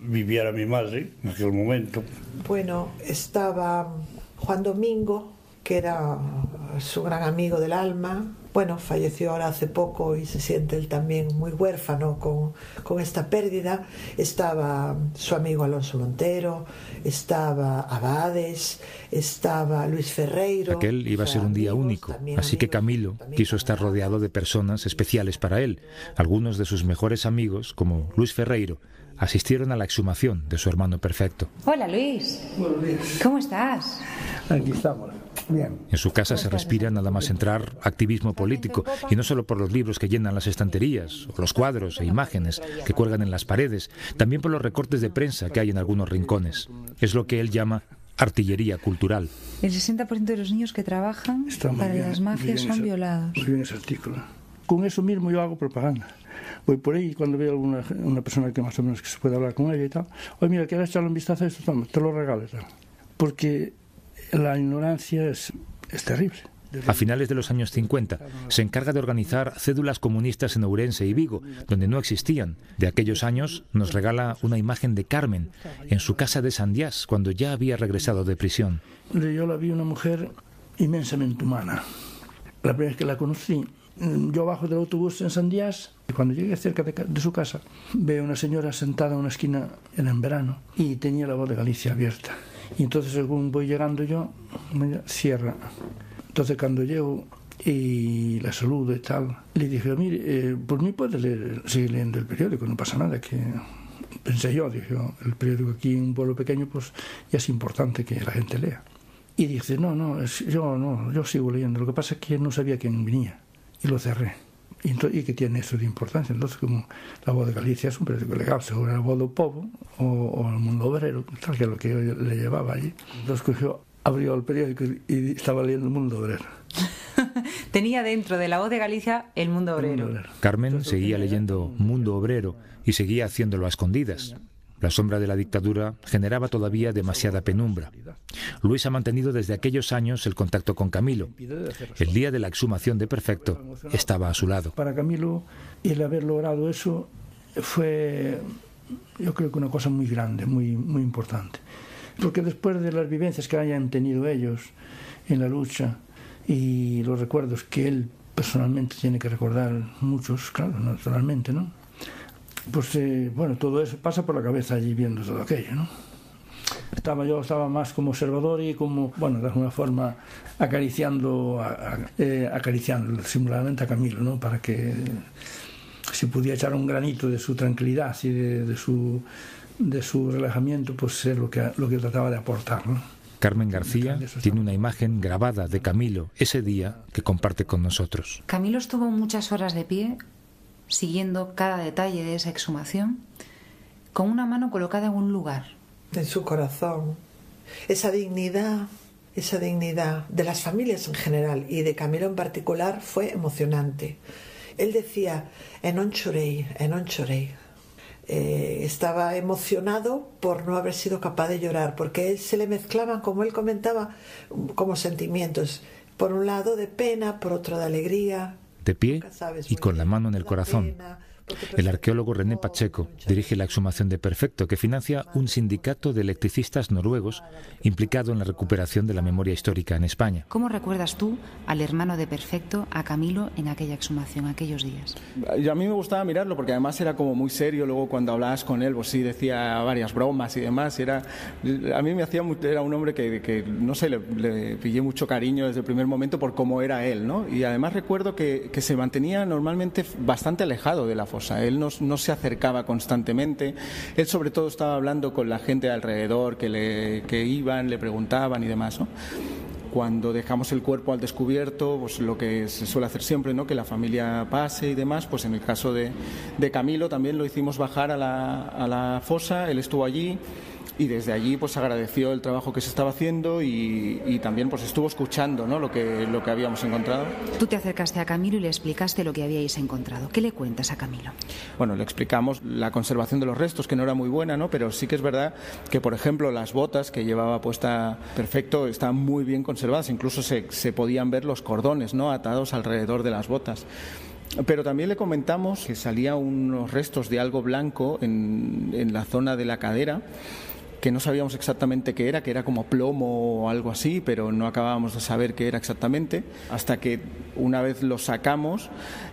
viviera mi madre en aquel momento. Bueno, estaba Juan Domingo, que era su gran amigo del alma. Bueno, falleció ahora hace poco y se siente él también muy huérfano con, con esta pérdida. Estaba su amigo Alonso Montero, estaba Abades, estaba Luis Ferreiro. Aquel iba a ser un día único, así que Camilo quiso estar rodeado de personas especiales para él. Algunos de sus mejores amigos, como Luis Ferreiro, asistieron a la exhumación de su hermano perfecto. Hola, Luis. Hola, Luis. ¿Cómo estás? Aquí estamos. Bien. En su casa se respira, nada más entrar, activismo político, y no solo por los libros que llenan las estanterías, o los cuadros e imágenes que cuelgan en las paredes, también por los recortes de prensa que hay en algunos rincones. Es lo que él llama artillería cultural. El sesenta por ciento de los niños que trabajan para las mafias son violados. Muy bien ese artículo. Con eso mismo yo hago propaganda. Voy por ahí y cuando veo alguna una persona que más o menos que se puede hablar con ella y tal, oye, mira, ¿quieres echarle un vistazo a esto? Toma, te lo regalo y tal. Porque la ignorancia es, es terrible. A finales de los años cincuenta se encarga de organizar cédulas comunistas en Ourense y Vigo, donde no existían. De aquellos años nos regala una imagen de Carmen en su casa de Sandiás, cuando ya había regresado de prisión. Yo la vi, una mujer inmensamente humana. La primera vez que la conocí, yo bajo del autobús en Sandiás, y cuando llegué cerca de, de su casa, veo una señora sentada en una esquina, era en verano, y tenía la voz de Galicia abierta. Y entonces, según voy llegando yo, me cierra. Entonces, cuando llego y la saludo y tal, le dije, mire, eh, por mí puedes leer, seguir leyendo el periódico, no pasa nada. Que pensé yo, dije, el periódico aquí en un pueblo pequeño, pues ya es importante que la gente lea. Y dice, no, no, es, yo no, yo sigo leyendo. Lo que pasa es que no sabía quién venía y lo cerré. Y, entonces, y que tiene eso de importancia. Entonces, como la voz de Galicia es un periódico legal, según el voz do povo o, o el Mundo Obrero, tal que es lo que yo le llevaba allí. Entonces cogió, abrió el periódico y estaba leyendo el Mundo Obrero. Tenía dentro de la voz de Galicia el Mundo Obrero. El Mundo Obrero. Carmen entonces seguía leyendo Mundo Obrero y seguía haciéndolo a escondidas. La sombra de la dictadura generaba todavía demasiada penumbra. Luis ha mantenido desde aquellos años el contacto con Camilo. El día de la exhumación de Perfecto estaba a su lado. Para Camilo, el haber logrado eso fue, yo creo que una cosa muy grande, muy, muy importante. Porque después de las vivencias que hayan tenido ellos en la lucha y los recuerdos que él personalmente tiene que recordar, muchos, claro, naturalmente, ¿no? Pues, eh, bueno, todo eso pasa por la cabeza allí viendo todo aquello, ¿no? Estaba yo, estaba más como observador y como, bueno, de alguna forma acariciando, a, a, eh, acariciando simuladamente a Camilo, ¿no? Para que si pudiera echar un granito de su tranquilidad y de, de su... de su relajamiento, pues es lo que, lo que trataba de aportar, ¿no? Carmen García tiene una imagen grabada de Camilo ese día que comparte con nosotros. Camilo estuvo muchas horas de pie, siguiendo cada detalle de esa exhumación, con una mano colocada en un lugar. En su corazón. Esa dignidad, esa dignidad de las familias en general y de Camilo en particular fue emocionante. Él decía, enon chorei, enon chorei. Eh, estaba emocionado por no haber sido capaz de llorar, porque él se le mezclaban, como él comentaba, como sentimientos, por un lado de pena, por otro de alegría. De pie y con la mano en el corazón, el arqueólogo René Pacheco dirige la exhumación de Perfecto, que financia un sindicato de electricistas noruegos implicado en la recuperación de la memoria histórica en España. ¿Cómo recuerdas tú al hermano de Perfecto, a Camilo, en aquella exhumación, aquellos días? Yo, a mí me gustaba mirarlo porque además era como muy serio. Luego cuando hablabas con él, pues sí decía varias bromas y demás. Era, a mí me hacía, era un hombre que, que no sé, le, le pillé mucho cariño desde el primer momento por cómo era él, ¿no? Y además recuerdo que, que se mantenía normalmente bastante alejado de la fosa. Él no, no se acercaba constantemente. Él sobre todo estaba hablando con la gente de alrededor que, le, que iban, le preguntaban y demás, ¿no? Cuando dejamos el cuerpo al descubierto, pues lo que se suele hacer siempre, ¿no? Que la familia pase y demás, pues en el caso de, de Camilo también lo hicimos bajar a la, a la fosa, él estuvo allí. Y desde allí pues agradeció el trabajo que se estaba haciendo y, y también pues estuvo escuchando, ¿no? lo, que, lo que habíamos encontrado. Tú te acercaste a Camilo y le explicaste lo que habíais encontrado. ¿Qué le cuentas a Camilo? Bueno, le explicamos la conservación de los restos, que no era muy buena, ¿no? Pero sí que es verdad que, por ejemplo, las botas que llevaba puesta Perfecto estaban muy bien conservadas. Incluso se, se podían ver los cordones, ¿no? Atados alrededor de las botas. Pero también le comentamos que salía unos restos de algo blanco en, en la zona de la cadera, que no sabíamos exactamente qué era, que era como plomo o algo así, pero no acabábamos de saber qué era exactamente, hasta que una vez lo sacamos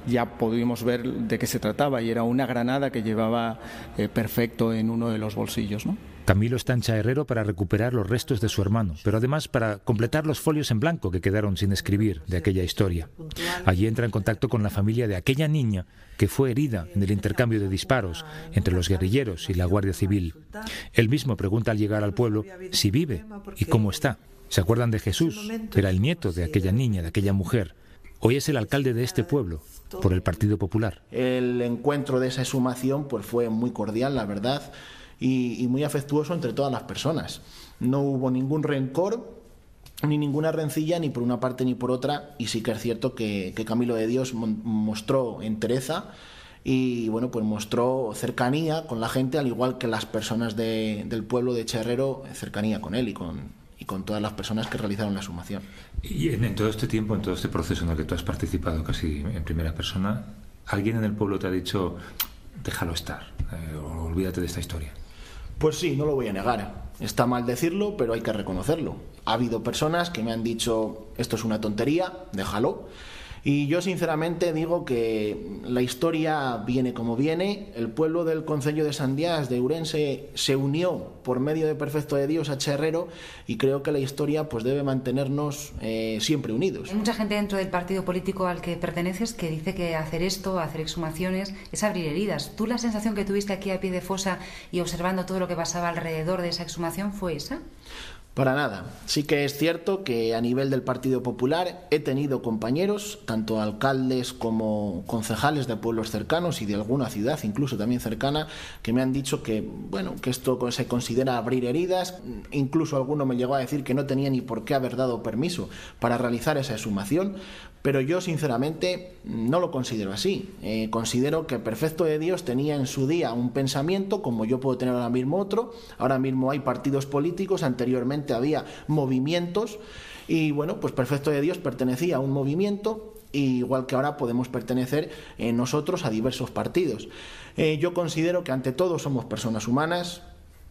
ya pudimos ver de qué se trataba y era una granada que llevaba eh, Perfecto en uno de los bolsillos, ¿no? Camilo está en Chaherrero para recuperar los restos de su hermano, pero además para completar los folios en blanco que quedaron sin escribir de aquella historia. Allí entra en contacto con la familia de aquella niña que fue herida en el intercambio de disparos entre los guerrilleros y la Guardia Civil. Él mismo pregunta al llegar al pueblo si vive y cómo está. Se acuerdan de Jesús, que era el nieto de aquella niña, de aquella mujer. Hoy es el alcalde de este pueblo, por el Partido Popular. El encuentro de esa exhumación pues fue muy cordial, la verdad. Y, y muy afectuoso entre todas las personas. No hubo ningún rencor, ni ninguna rencilla, ni por una parte ni por otra, y sí que es cierto que, que Camilo de Dios mostró entereza y, bueno, pues mostró cercanía con la gente, al igual que las personas de, del pueblo de Chaherrero, cercanía con él y con, y con todas las personas que realizaron la exhumación. Y en, en todo este tiempo, en todo este proceso en el que tú has participado casi en primera persona, ¿alguien en el pueblo te ha dicho, déjalo estar, eh, olvídate de esta historia? Pues sí, no lo voy a negar. Está mal decirlo, pero hay que reconocerlo. Ha habido personas que me han dicho, esto es una tontería, déjalo. Y yo sinceramente digo que la historia viene como viene. El pueblo del concello de Sandiás, de Ourense, se unió por medio de Perfecto de Dios a Chaherrero y creo que la historia pues debe mantenernos eh, siempre unidos. Hay mucha gente dentro del partido político al que perteneces que dice que hacer esto, hacer exhumaciones, es abrir heridas. ¿Tú la sensación que tuviste aquí a pie de fosa y observando todo lo que pasaba alrededor de esa exhumación fue esa? Para nada. Sí que es cierto que a nivel del Partido Popular he tenido compañeros, tanto alcaldes como concejales de pueblos cercanos y de alguna ciudad, incluso también cercana, que me han dicho que, bueno, que esto se considera abrir heridas. Incluso alguno me llegó a decir que no tenía ni por qué haber dado permiso para realizar esa exhumación, pero yo sinceramente no lo considero así. Eh, considero que Perfecto de Dios tenía en su día un pensamiento como yo puedo tener ahora mismo otro. Ahora mismo hay partidos políticos, anteriormente evidentemente había movimientos y bueno, pues Perfecto de Dios pertenecía a un movimiento, igual que ahora podemos pertenecer eh, nosotros a diversos partidos. Eh, yo considero que ante todo somos personas humanas.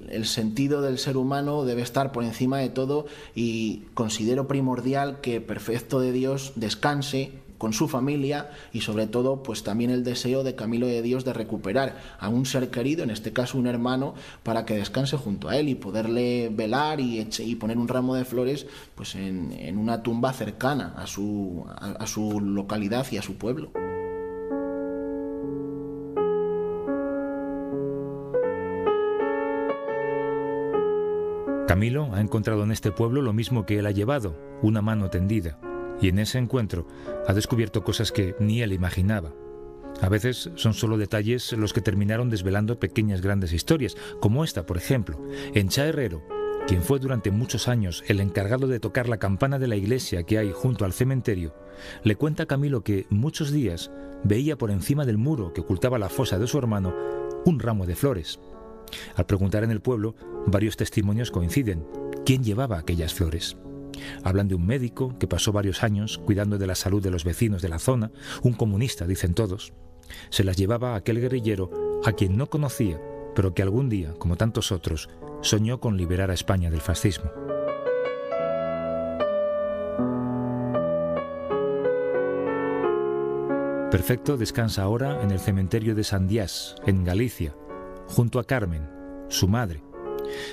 El sentido del ser humano debe estar por encima de todo y considero primordial que Perfecto de Dios descanse con su familia y sobre todo pues también el deseo de Camilo de Dios de recuperar a un ser querido, en este caso un hermano, para que descanse junto a él y poderle velar y, eche, y poner un ramo de flores pues en, en una tumba cercana a su, a, a su localidad y a su pueblo. Camilo ha encontrado en este pueblo lo mismo que él ha llevado, una mano tendida, y en ese encuentro ha descubierto cosas que ni él imaginaba. A veces son solo detalles los que terminaron desvelando pequeñas grandes historias, como esta, por ejemplo, en Chaherrero, quien fue durante muchos años el encargado de tocar la campana de la iglesia que hay junto al cementerio, le cuenta a Camilo que muchos días veía por encima del muro que ocultaba la fosa de su hermano un ramo de flores. Al preguntar en el pueblo, varios testimonios coinciden. ¿Quién llevaba aquellas flores? Hablan de un médico que pasó varios años cuidando de la salud de los vecinos de la zona, un comunista, dicen todos. Se las llevaba aquel guerrillero a quien no conocía, pero que algún día, como tantos otros, soñó con liberar a España del fascismo. Perfecto descansa ahora en el cementerio de Sandiás, en Galicia, junto a Carmen, su madre.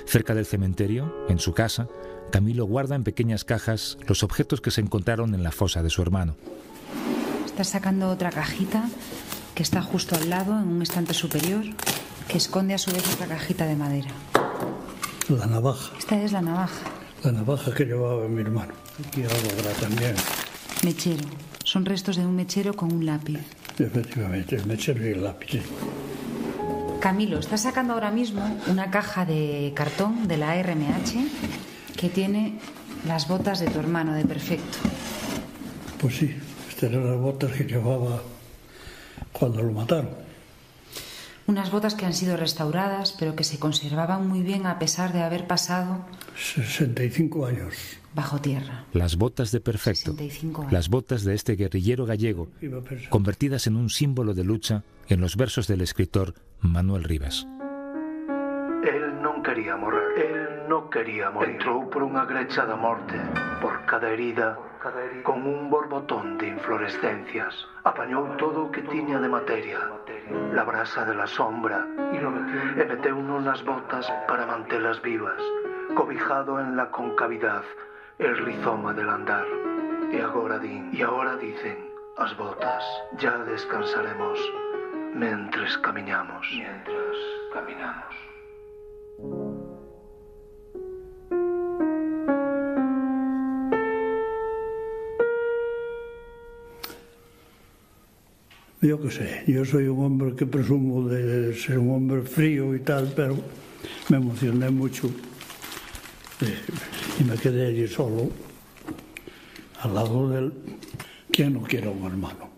Cerca del cementerio, en su casa, Camilo guarda en pequeñas cajas los objetos que se encontraron en la fosa de su hermano. Está sacando otra cajita que está justo al lado, en un estante superior, que esconde a su vez otra cajita de madera. La navaja. Esta es la navaja. La navaja que llevaba mi hermano. Y ahora habrá también. Mechero. Son restos de un mechero con un lápiz. Efectivamente, el mechero y el lápiz. Sí. Camilo está sacando ahora mismo una caja de cartón de la A R M H que tiene las botas de tu hermano, de Perfecto. Pues sí, estas eran las botas que llevaba cuando lo mataron. Unas botas que han sido restauradas, pero que se conservaban muy bien a pesar de haber pasado sesenta y cinco años bajo tierra. Las botas de Perfecto, las botas de este guerrillero gallego, convertidas en un símbolo de lucha en los versos del escritor Manuel Rivas. Él no quería morir, él no quería morir. Entró por una grecha de muerte, por cada herida, con un borbotón de inflorescencias. Apañó todo lo que tenía de materia, la brasa de la sombra, y e metió unas botas para mantenerlas vivas, cobijado en la concavidad, el rizoma del andar. Y ahora, din, y ahora dicen, las botas, ya descansaremos. Mientras caminamos. Mientras caminamos. Yo qué sé, yo soy un hombre que presumo de ser un hombre frío y tal, pero me emocioné mucho y me quedé allí solo, al lado de él, quien no quiere a un hermano.